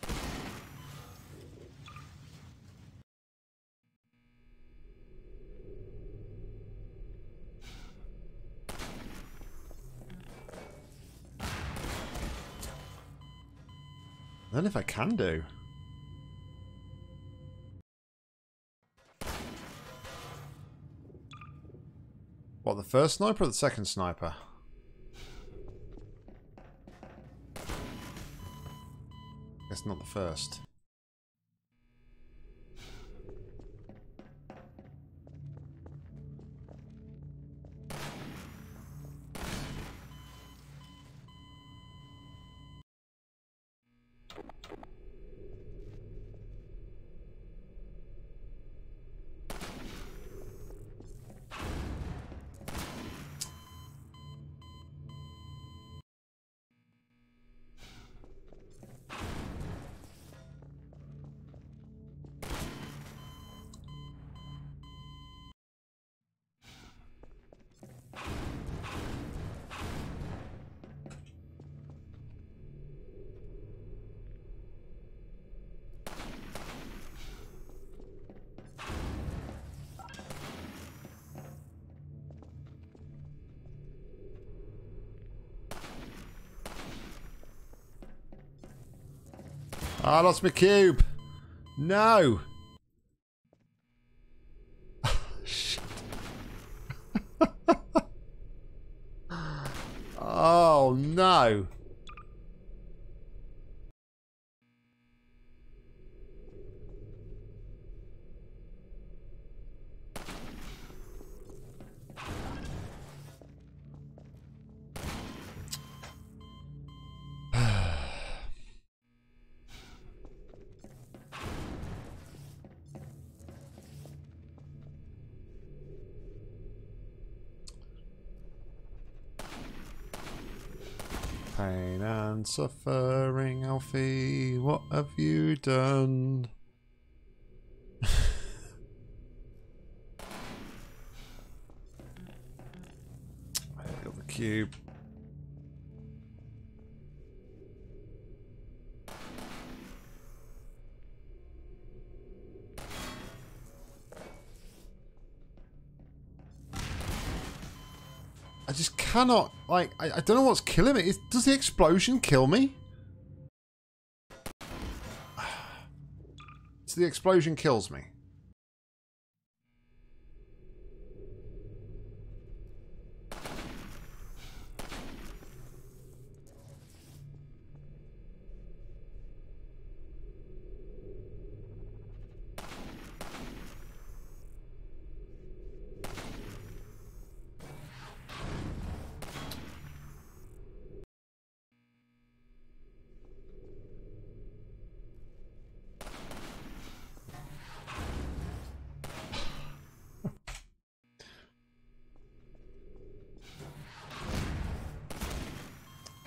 I don't know if I can do. What, the first sniper or the second sniper? Guess not the first. I lost my cube. No. Shit. Oh no. Pain and suffering, Alfie, what have you done? I got the cube. I just cannot, like, I, I don't know what's killing me. Is, does the explosion kill me? So the explosion kills me.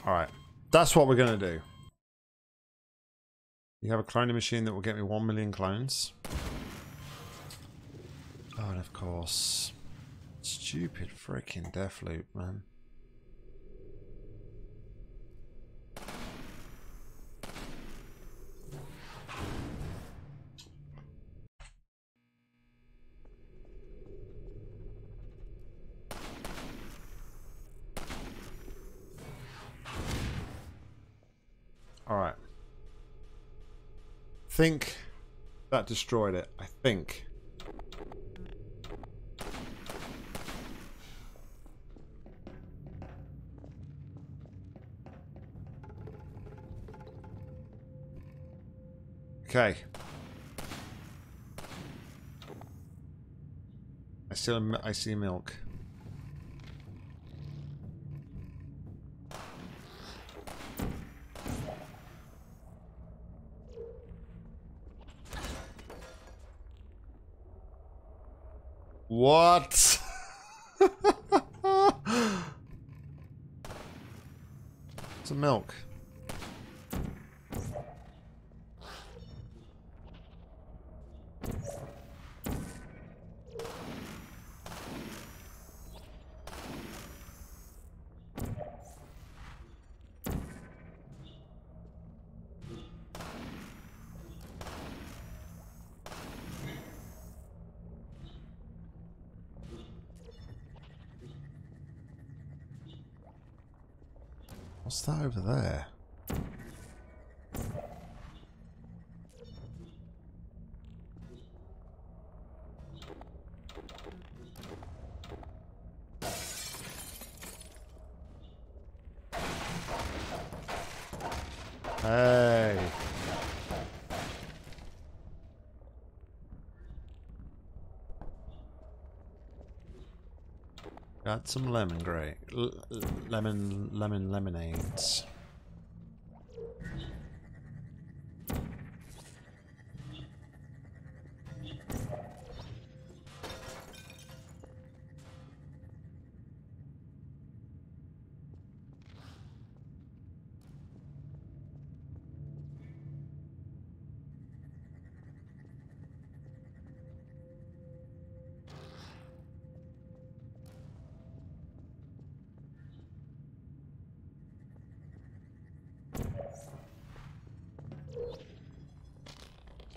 Alright, that's what we're going to do. You have a cloning machine that will get me one million clones. Oh, and of course. Stupid freaking Deathloop, man. Alright. I think that destroyed it. I think. Okay. I still I see milk. What? Some milk. What's that over there? Hey. Got some lemon grape. Lemon, lemon, lemonades.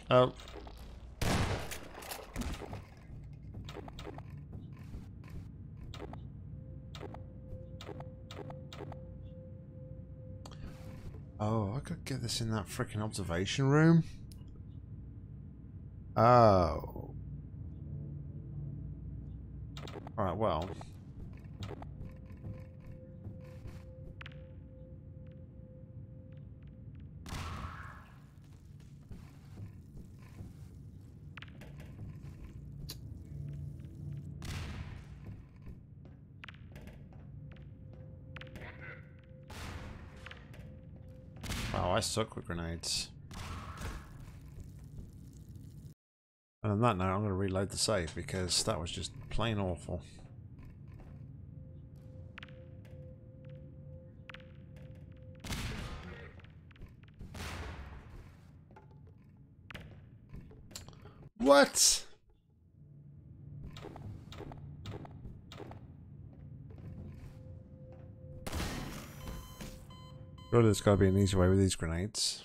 Oh. Oh, I could get this in that frickin' observation room. Oh. Alright, well. I suck with grenades. And on that note, I'm going to reload the save because that was just plain awful. What? Surely there's got to be an easy way with these grenades.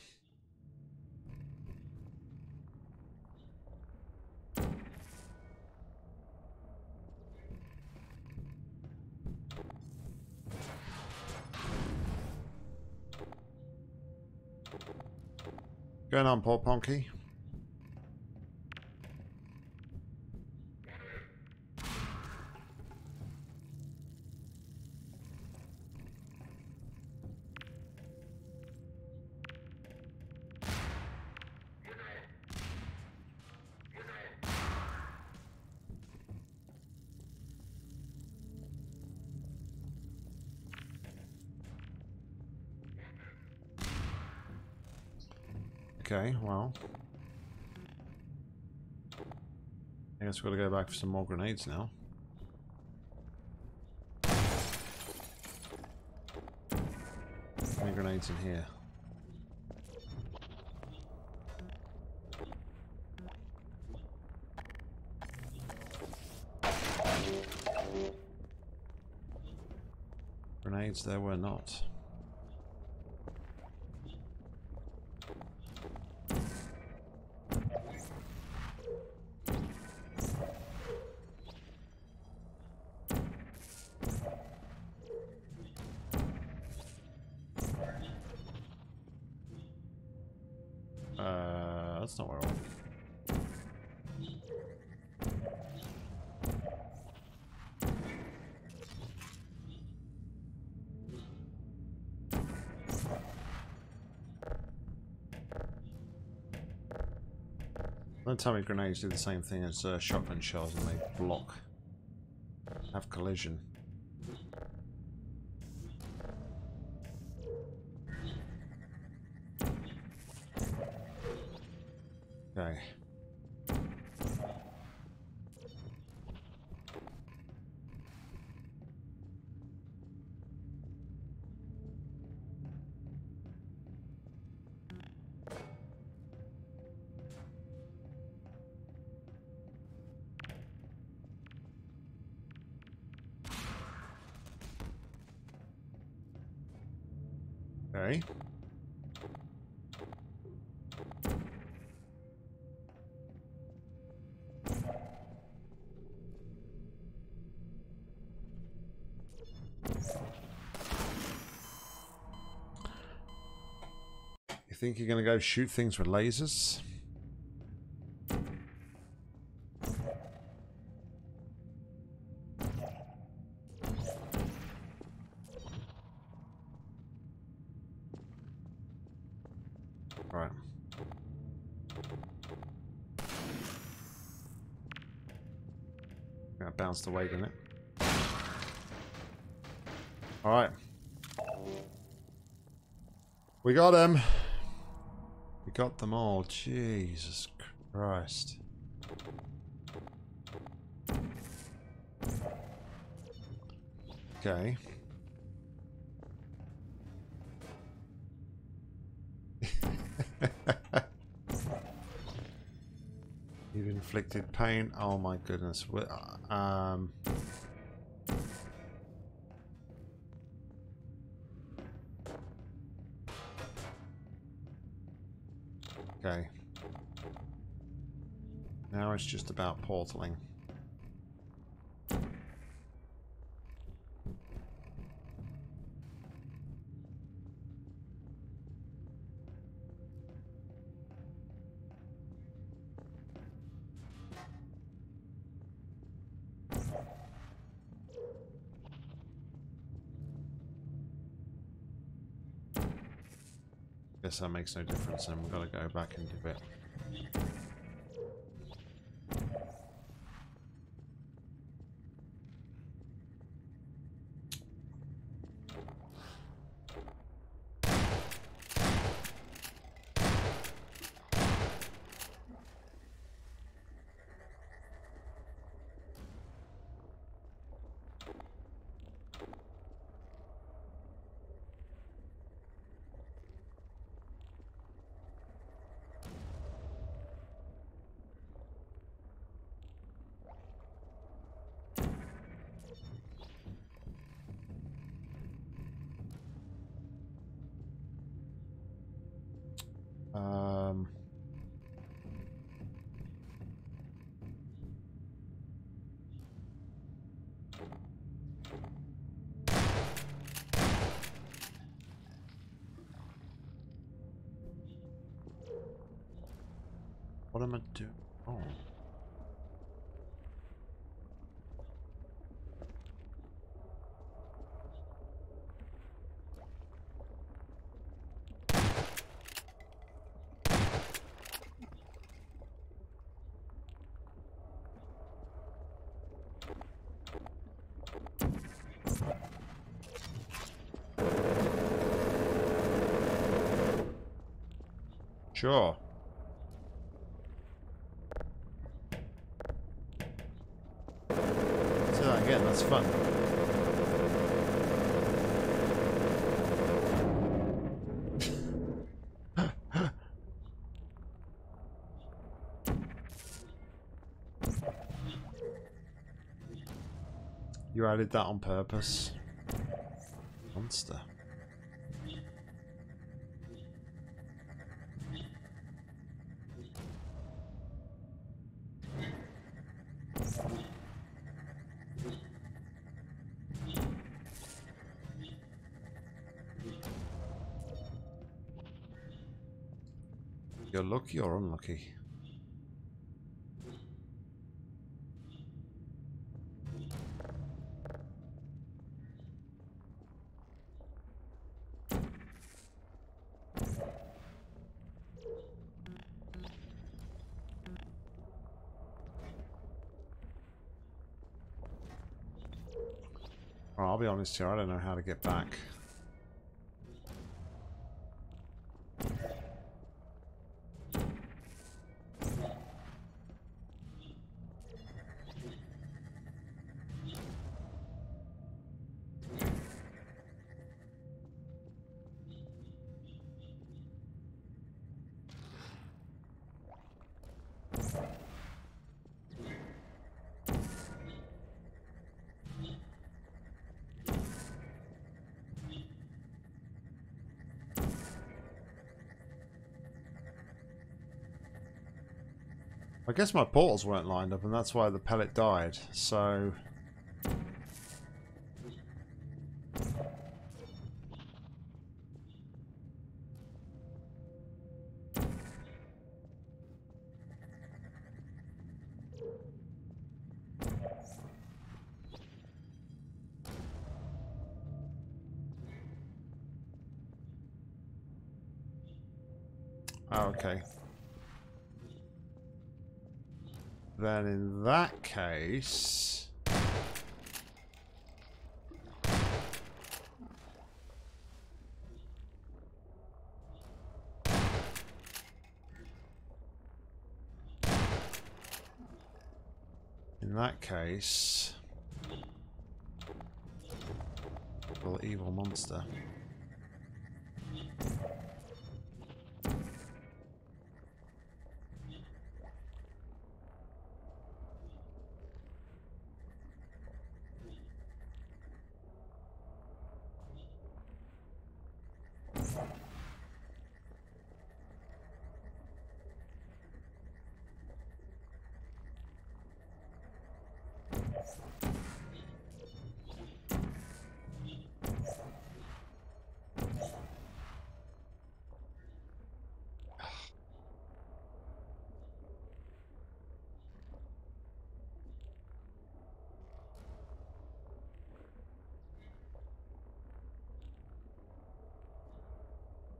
Going on, Paul Ponky. Okay, well, I guess we've got to go back for some more grenades now. Any grenades in here? Grenades there were not. That's not where I want. Don't tell me grenades do the same thing as uh, shotgun shells and they block, have collision. Okay. Okay. Think you're gonna go shoot things with lasers? That bounced away, didn't it? Alright. We got them. We got them all. Jesus Christ. Okay. You've inflicted pain. Oh my goodness. Um. Okay. Now it's just about portaling. That makes no difference, and we've got to go back and do it. What am I doing? Oh. Sure. That's fun. You added that on purpose. Monster. You're lucky or unlucky? Well, I'll be honest here, I don't know how to get back. I guess my portals weren't lined up, and that's why the pellet died, so... Oh, okay. Then in that case... In that case... Well, evil monster.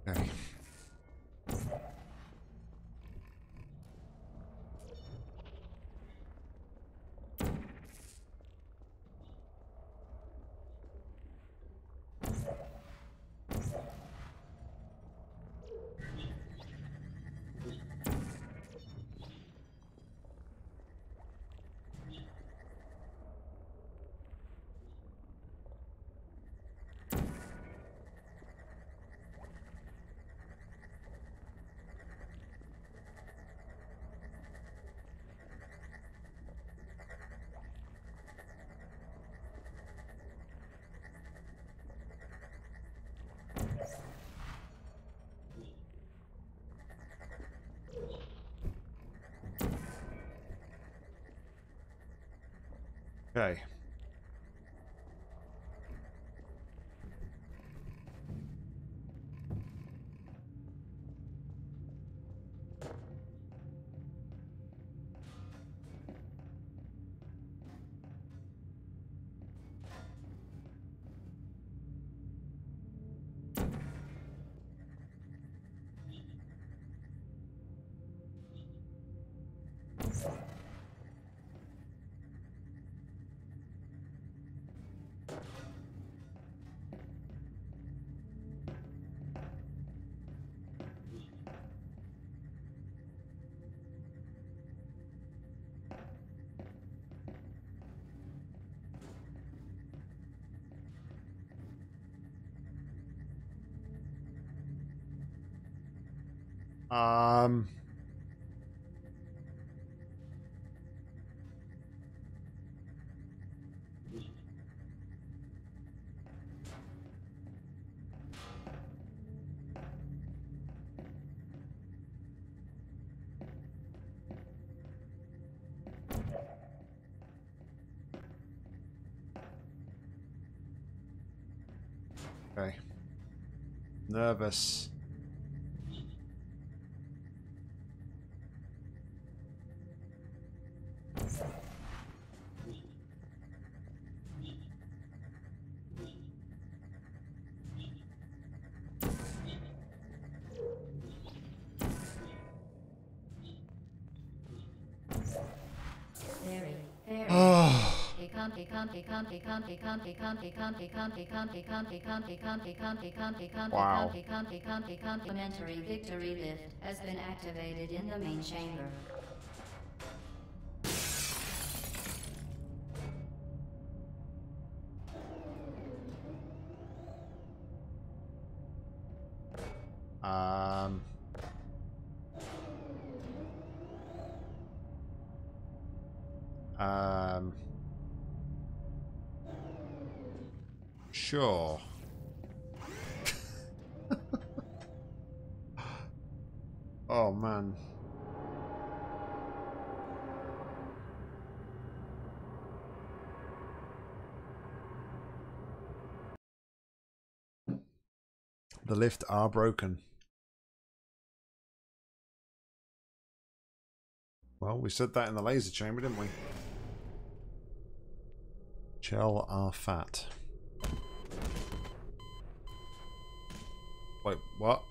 Okay. Okay. Um... Okay. Nervous. Wow. Complimentary victory lift has been activated in the main chamber. Um. Um. Sure. Oh man. The lifts are broken. Well, we said that in the laser chamber, didn't we? Chell are fat. Wait, what?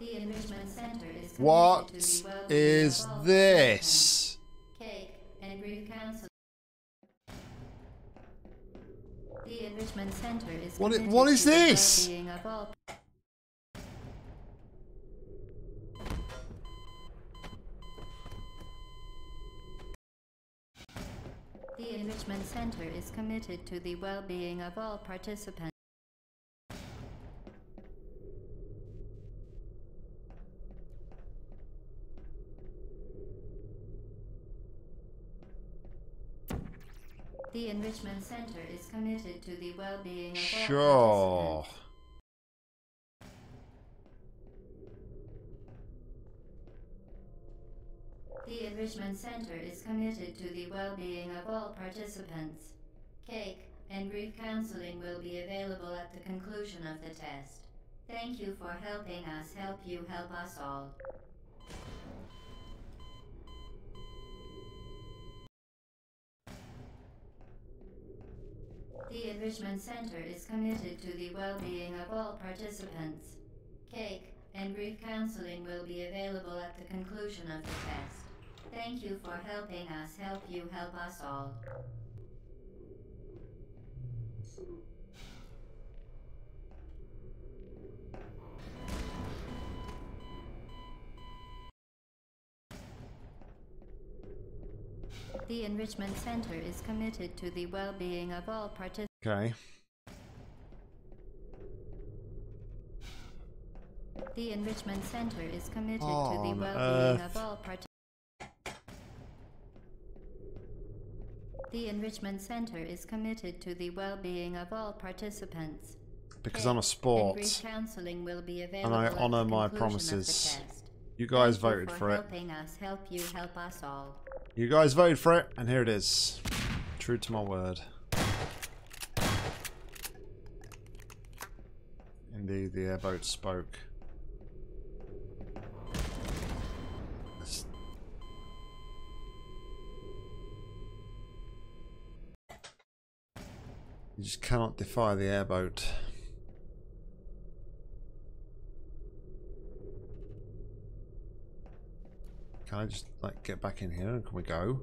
The enrichment center is what to be well is this? Cake and brief counsel. The enrichment center is what? It, what is this? Management Center is committed to the well-being of all participants. The Enrichment Center is committed to the well-being of sure. all participants. The Enrichment Center is committed to the well-being of all participants. Cake and brief counseling will be available at the conclusion of the test. Thank you for helping us help you help us all. The Enrichment Center is committed to the well-being of all participants. Cake and brief counseling will be available at the conclusion of the test. Thank you for helping us help you help us all. The Enrichment Center is committed to the well-being of all participants. Okay. The Enrichment Center is committed oh, to the well-being uh... of all participants. The Enrichment Center is committed to the well-being of all participants. Because I'm a sport, and, counseling will be available and I honour my promises. You guys Thank voted you for, for it. Us help you, help us all. You guys voted for it, and here it is. True to my word. Indeed, the airboat spoke. You just cannot defy the airboat. Can I just like get back in here and can we go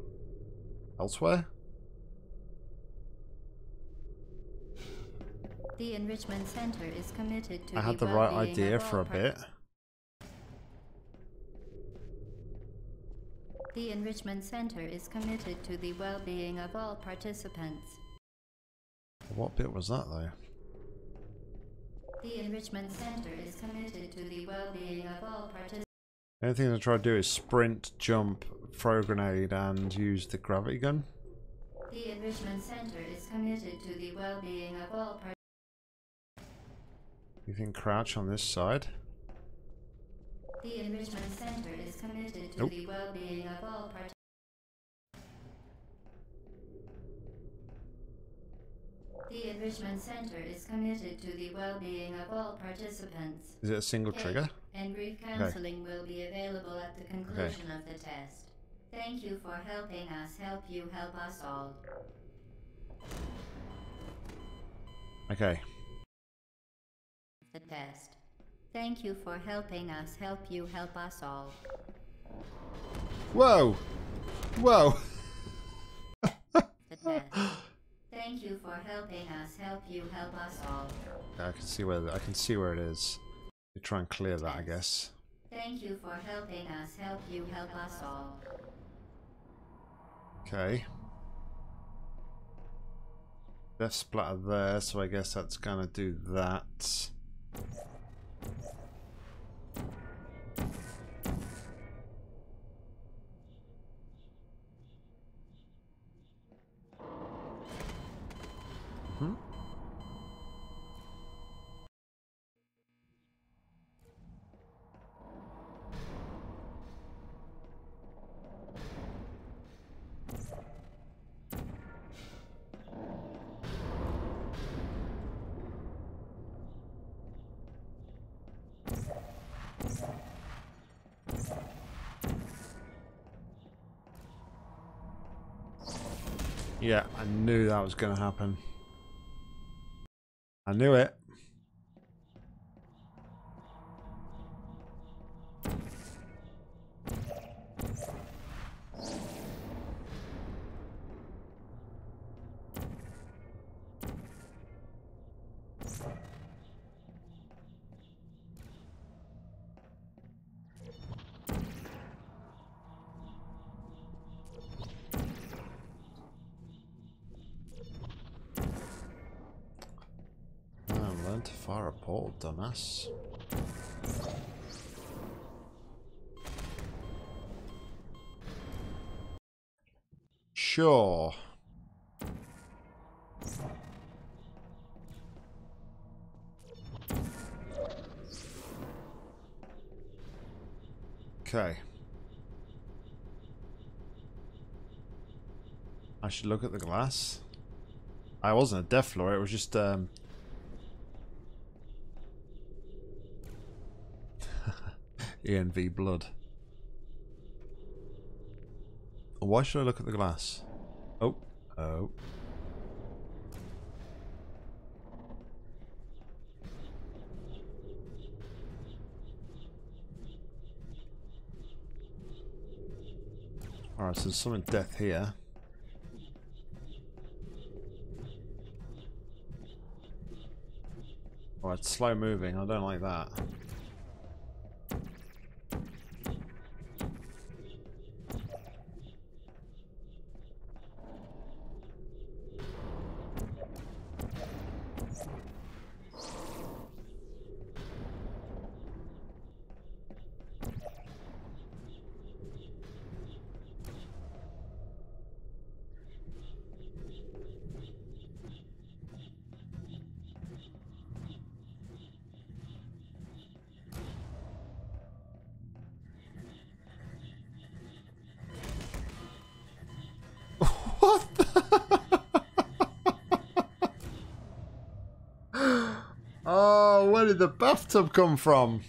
elsewhere? The Enrichment Center is committed to I had the right idea for a bit. The Enrichment Center is committed to the well-being of all participants. What bit was that though? The Enrichment Center is committed to the well-being of all participants. Anything I try to do is sprint, jump, throw a grenade and use the gravity gun. The Enrichment Center is committed to the well-being of all participants. You can crouch on this side. The Enrichment Center is committed to nope. the well-being of all participants. The Enrichment Center is committed to the well-being of all participants. Is it a single Cake trigger? And brief counseling okay. will be available at the conclusion okay. of the test. Thank you for helping us help you help us all. Okay. The test. Thank you for helping us help you help us all. Whoa! Whoa! The test. Thank you for helping us help you help us all. Yeah, I can see where I can see where it is. You try and clear that, I guess. Thank you for helping us help you help us all. Okay. Death splatter there, so I guess that's gonna do that. Yeah, I knew that was going to happen. I knew it. Plant far apart, dumbass. Sure. Okay. I should look at the glass. I wasn't a death floor, it was just um E N V blood. Why should I look at the glass? Oh, oh. Alright, so there's some in death here. Alright, slow moving, I don't like that. The bathtub come from?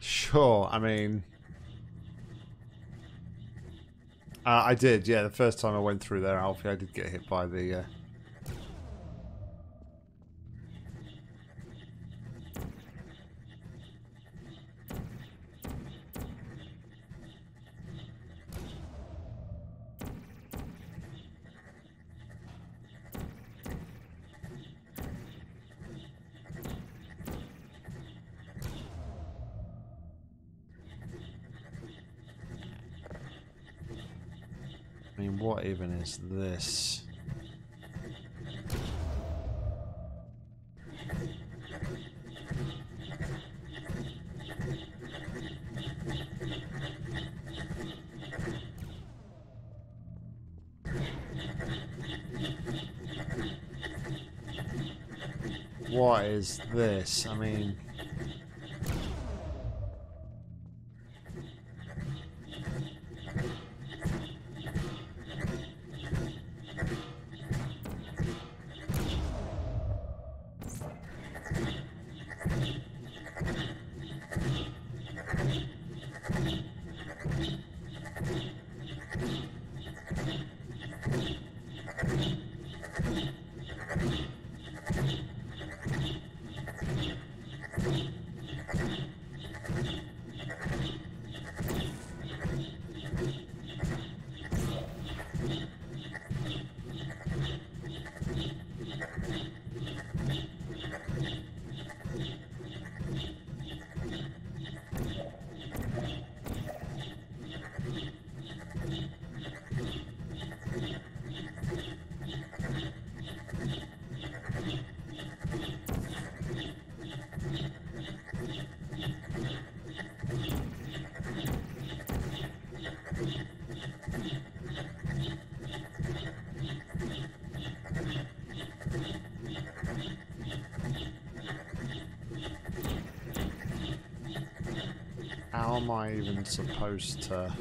Sure, I mean... Uh, I did, yeah, the first time I went through there, Alfie, I did get hit by the... Uh, What even is this? What is this? I mean... How am I even supposed to...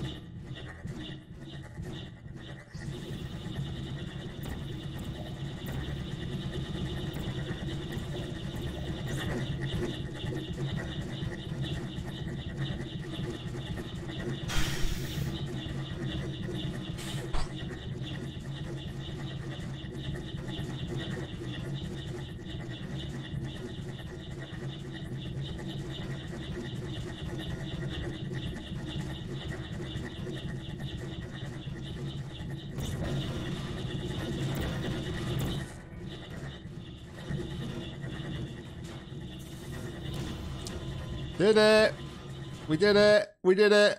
Did it! We did it! We did it!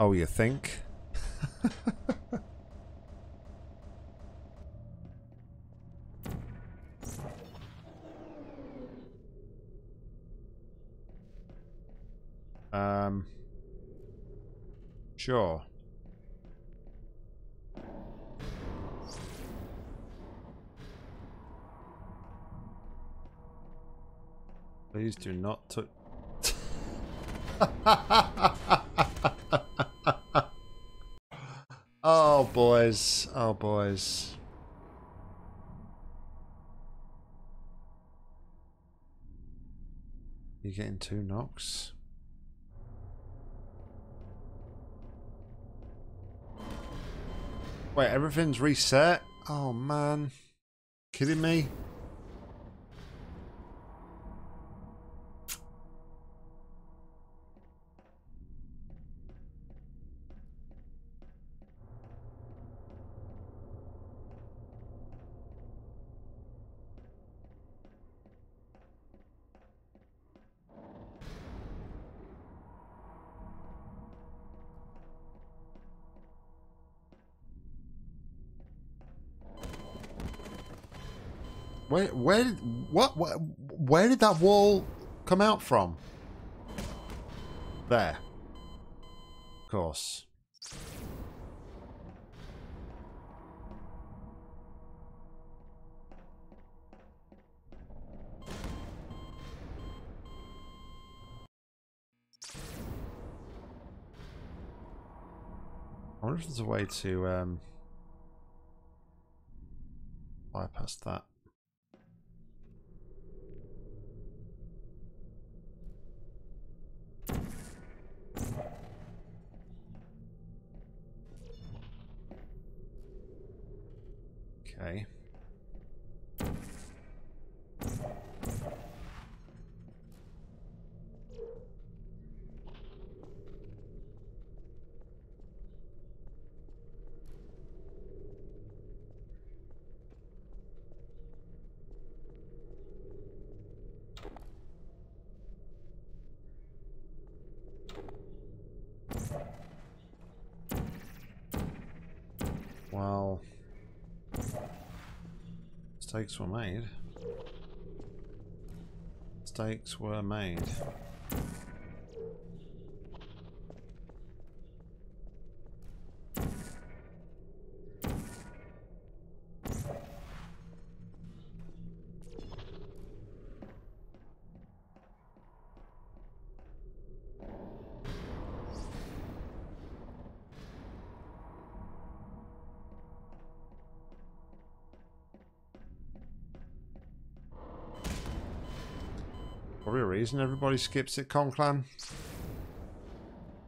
Oh, you think? um, sure. Please do not touch. Oh, boys. Oh, boys. You're getting two knocks? Wait, everything's reset? Oh, man. Kidding me? Where, where, what, where, where did that wall come out from? There. Of course. I wonder if there's a way to um, bypass that. Okay. Well, mistakes were made. Mistakes were made. Probably a reason everybody skips it, Conklin.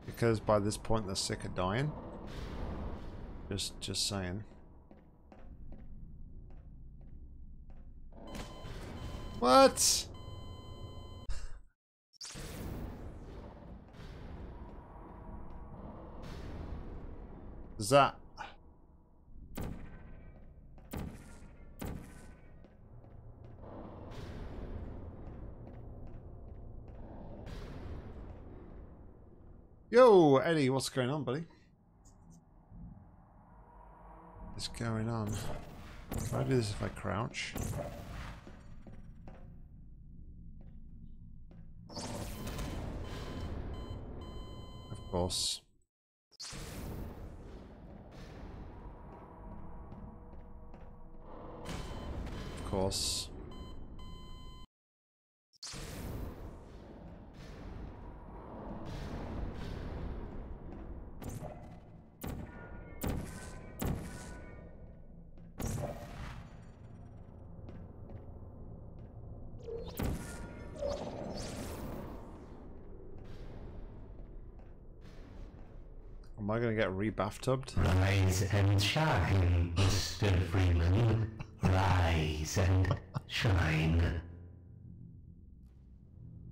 Because by this point they're sick of dying. Just just saying. What? Is that? Yo, Eddie, what's going on, buddy? What's going on? Can I do this if I crouch? Of course. Of course. Am I going to get re-bath-tubbed? Rise and shine, Mister Freeman. Rise and shine.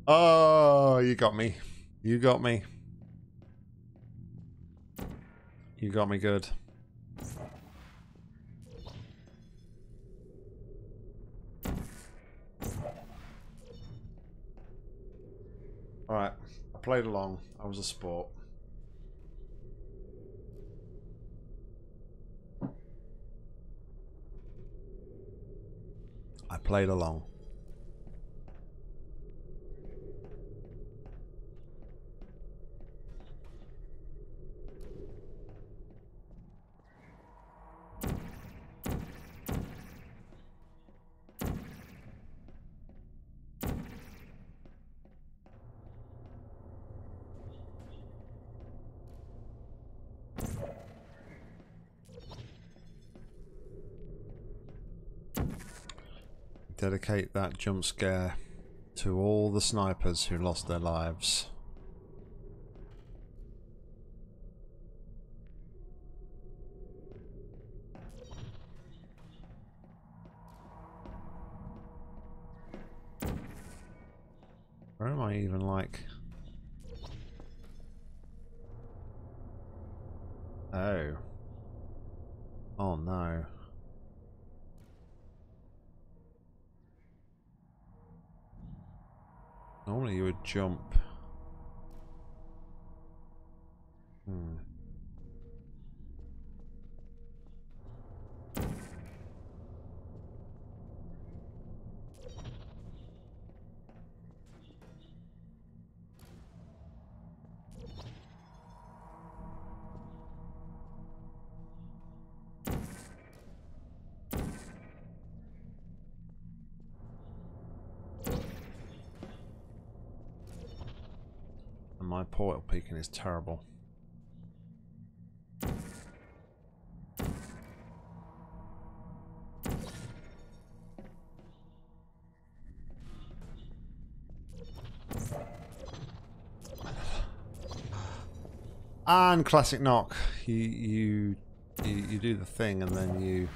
Oh, you got me. You got me. You got me good. Alright, I played along. I was a sport. I played along. Dedicate that jump scare to all the snipers who lost their lives. Where am I even, like... Oh. Oh no. Normally you would jump. Hmm. My portal peeking is terrible. And classic knock. You you you, you do the thing and then you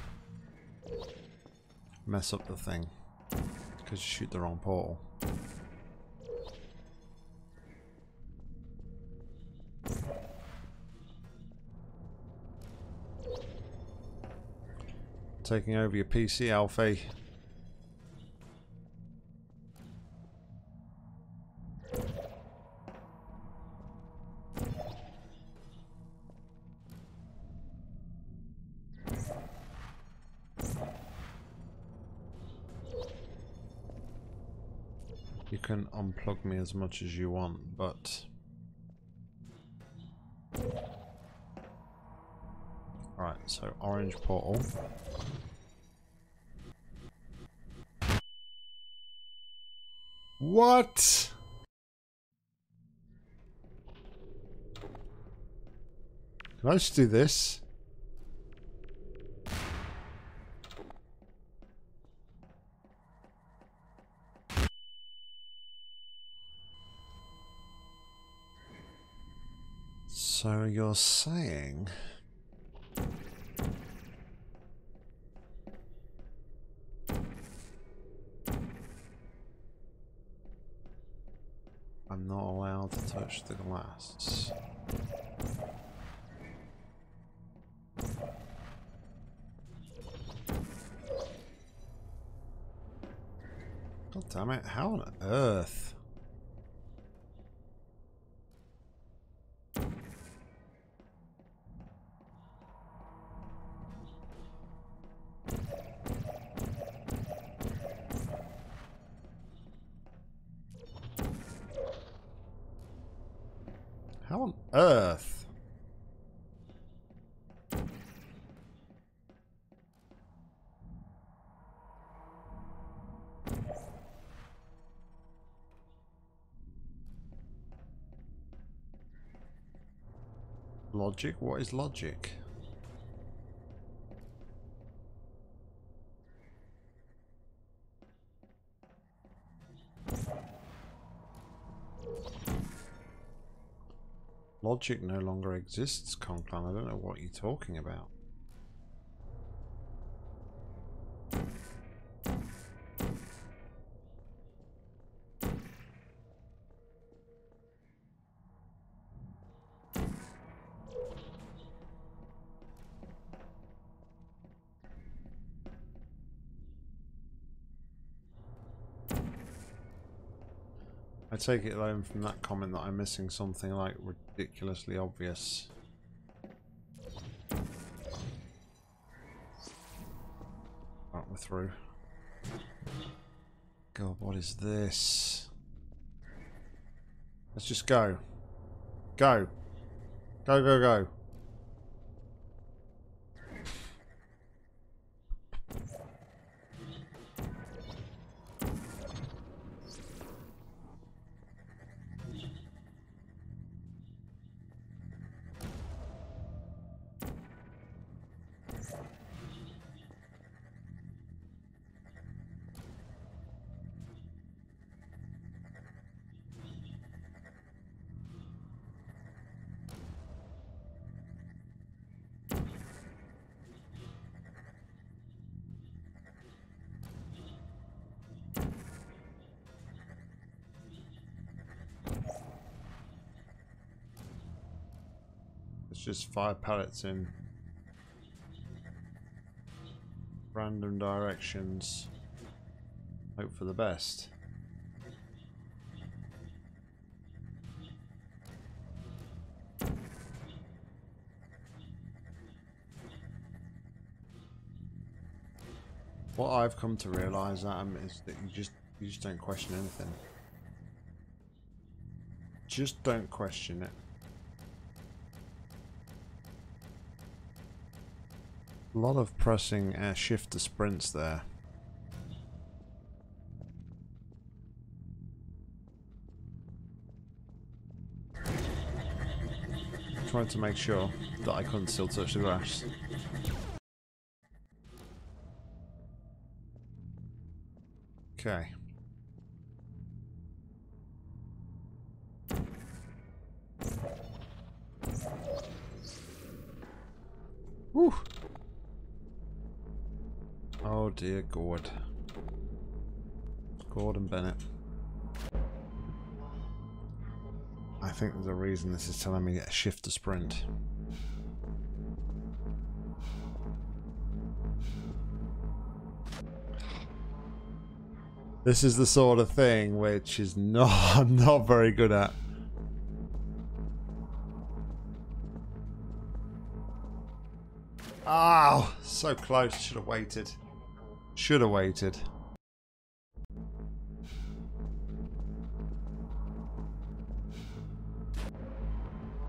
mess up the thing because you shoot the wrong portal. Taking over your P C, Alfie. You can unplug me as much as you want, but... Right, so orange portal. What? Can I just do this? So you're saying... I'm not allowed to touch the glass. God damn it, how on earth? Earth. Logic? What is logic? Logic no longer exists, Conklin. I don't know what you're talking about. I take it alone from that comment that I'm missing something like ridiculously obvious. Right, we're through. God, what is this? Let's just go. Go. Go, go, go. Just fire pellets in random directions. Hope for the best. What I've come to realise, Adam, is that you just you just don't question anything. Just don't question it. A lot of pressing uh, shift to sprints there. Trying to make sure that I couldn't still touch the grass. Okay. Whew. Oh dear God. Gordon Bennett. I think there's a reason this is telling me to shift to sprint. This is the sort of thing which is not I'm not very good at. Ow! So close, should have waited. Should have waited.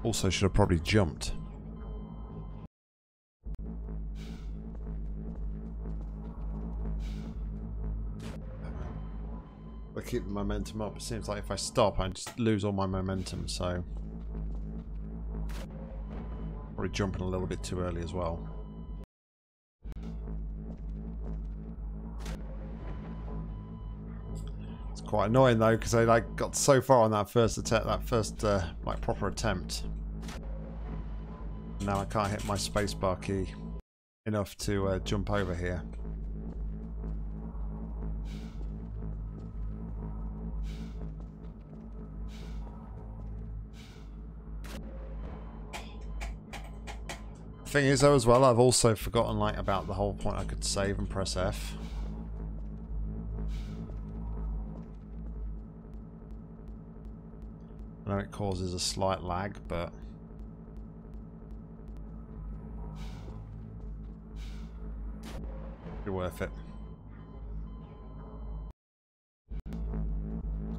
Also should have probably jumped. I keep the momentum up. It seems like if I stop, I just lose all my momentum, so... Probably jumping a little bit too early as well. Quite annoying though, because I like got so far on that first attempt, that first uh, like proper attempt. Now I can't hit my spacebar key enough to uh, jump over here. Thing is though as well, I've also forgotten like about the whole point I could save and press F. I know it causes a slight lag, but... You're worth it.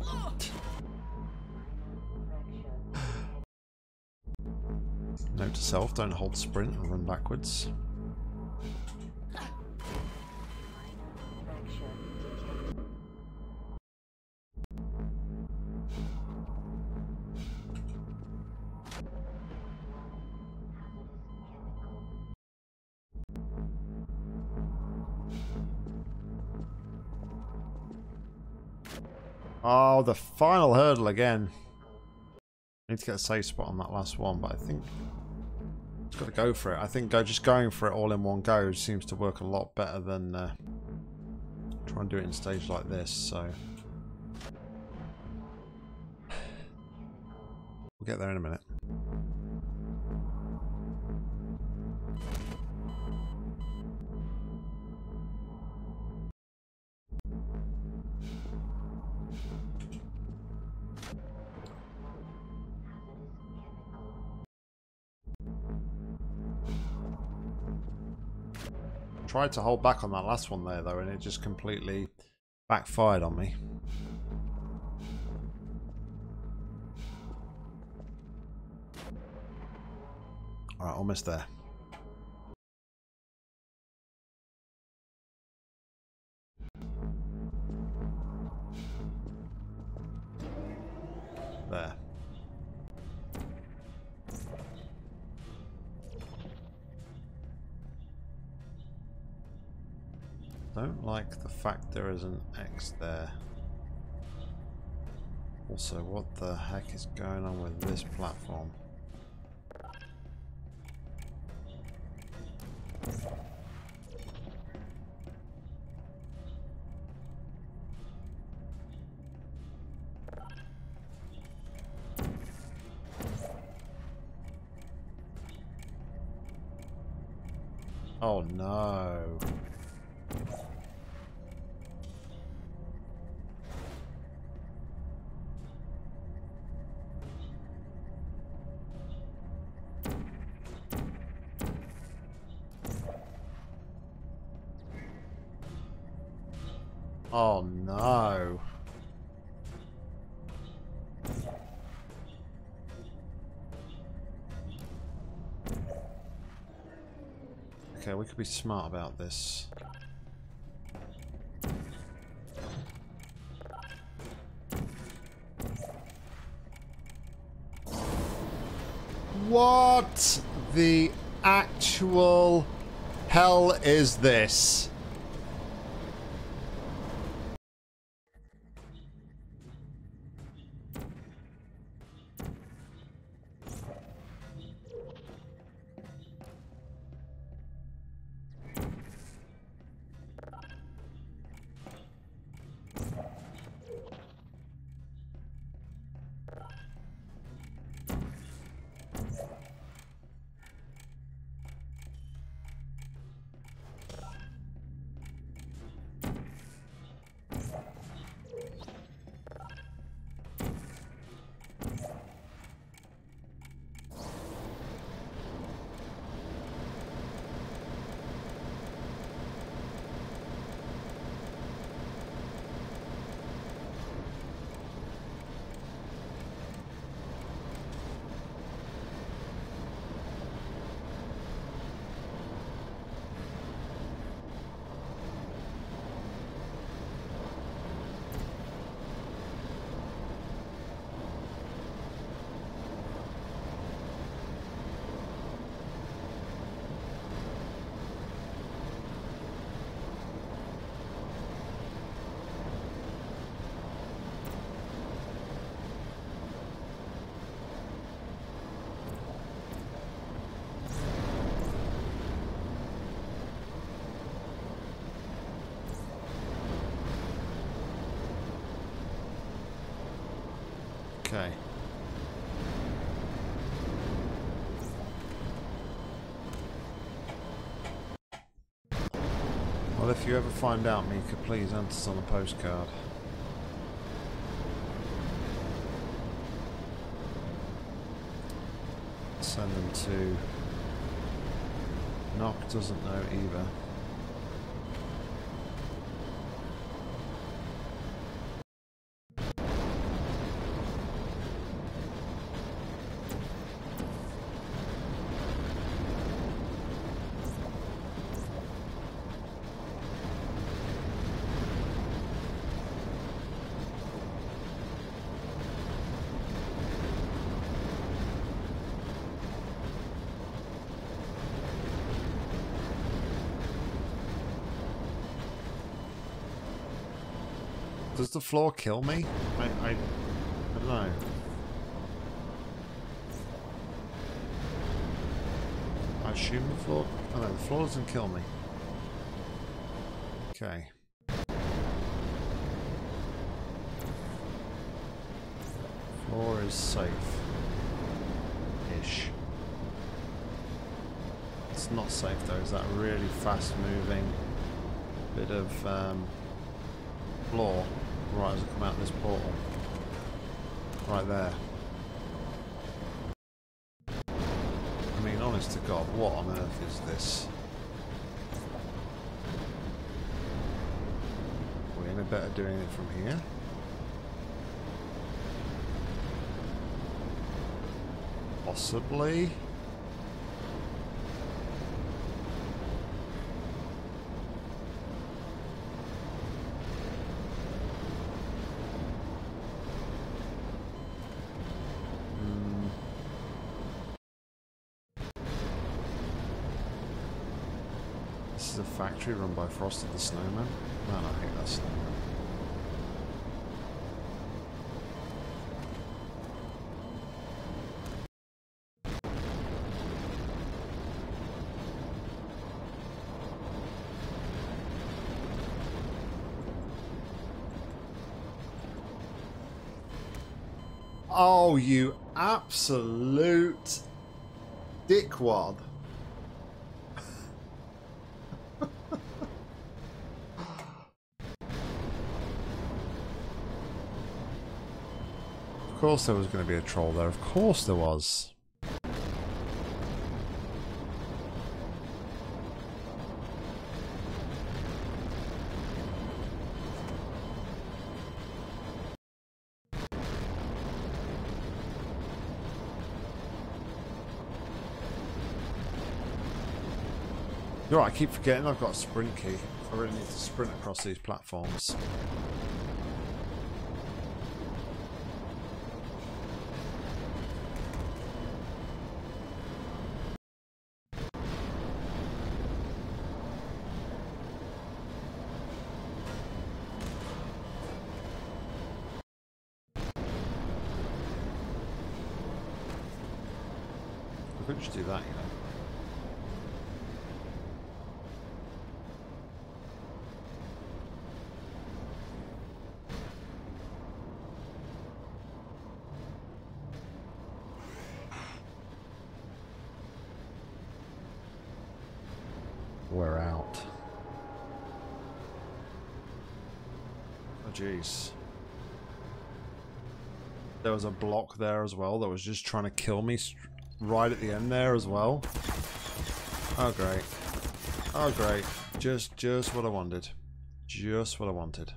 Note to self, don't hold sprint and run backwards. Oh, the final hurdle again. need to get a safe spot on that last one, but I think it's got to go for it. I think go just going for it all in one go seems to work a lot better than uh, trying and do it in stages like this. So we'll get there in a minute. Tried to hold back on that last one there though, and it just completely backfired on me. Alright, almost there. There. Don't like the fact there is an X there. Also, what the heck is going on with this platform? Oh no. Oh no. Okay, we could be smart about this. What the actual hell is this? Okay. Well, if you ever find out, Mika, please answer us on a postcard. Send them to... Nock doesn't know either. Does the floor kill me? I, I, I don't know. I assume the floor... Oh no, the floor doesn't kill me. Okay. Floor is safe-ish. It's not safe though, is that really fast-moving bit of um, floor right as I come out of this portal. Right there. I mean, honest to God, what on earth is this? We're no better doing it from here. Possibly. Factory run by Frosted the Snowman. Man, I hate that snowman. Oh, you absolute dickwad. Of course there was going to be a troll there, of course there was. You're right, I keep forgetting I've got a sprint key. I really need to sprint across these platforms. Do that, you know. We're out. Oh jeez. There was a block there as well that was just trying to kill me right at the end there as well. Oh great. Oh great. Just just what I wanted. Just what I wanted.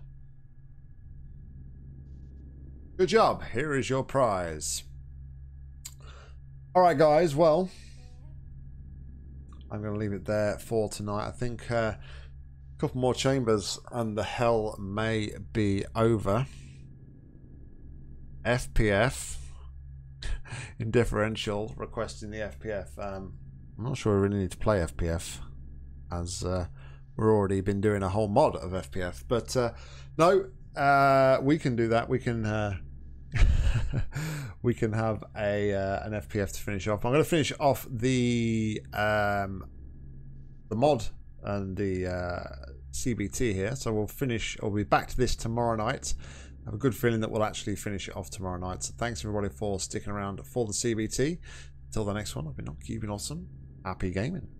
Good job. Here is your prize. Alright guys, well, I'm gonna leave it there for tonight. I think uh, a couple more chambers and the hell may be over. F P F in differential requesting the F P F. um, I'm not sure we really need to play F P F as uh, we're already been doing a whole mod of F P F, but uh, no, uh, we can do that. We can uh, we can have a uh, an F P F to finish off. I'm going to finish off the um, the mod and the uh, C B T here, so we'll finish, or we'll be back to this tomorrow night. I have a good feeling that we'll actually finish it off tomorrow night. So thanks everybody for sticking around for the C B T. Until the next one, I've been NOCK, you've been awesome. Happy gaming.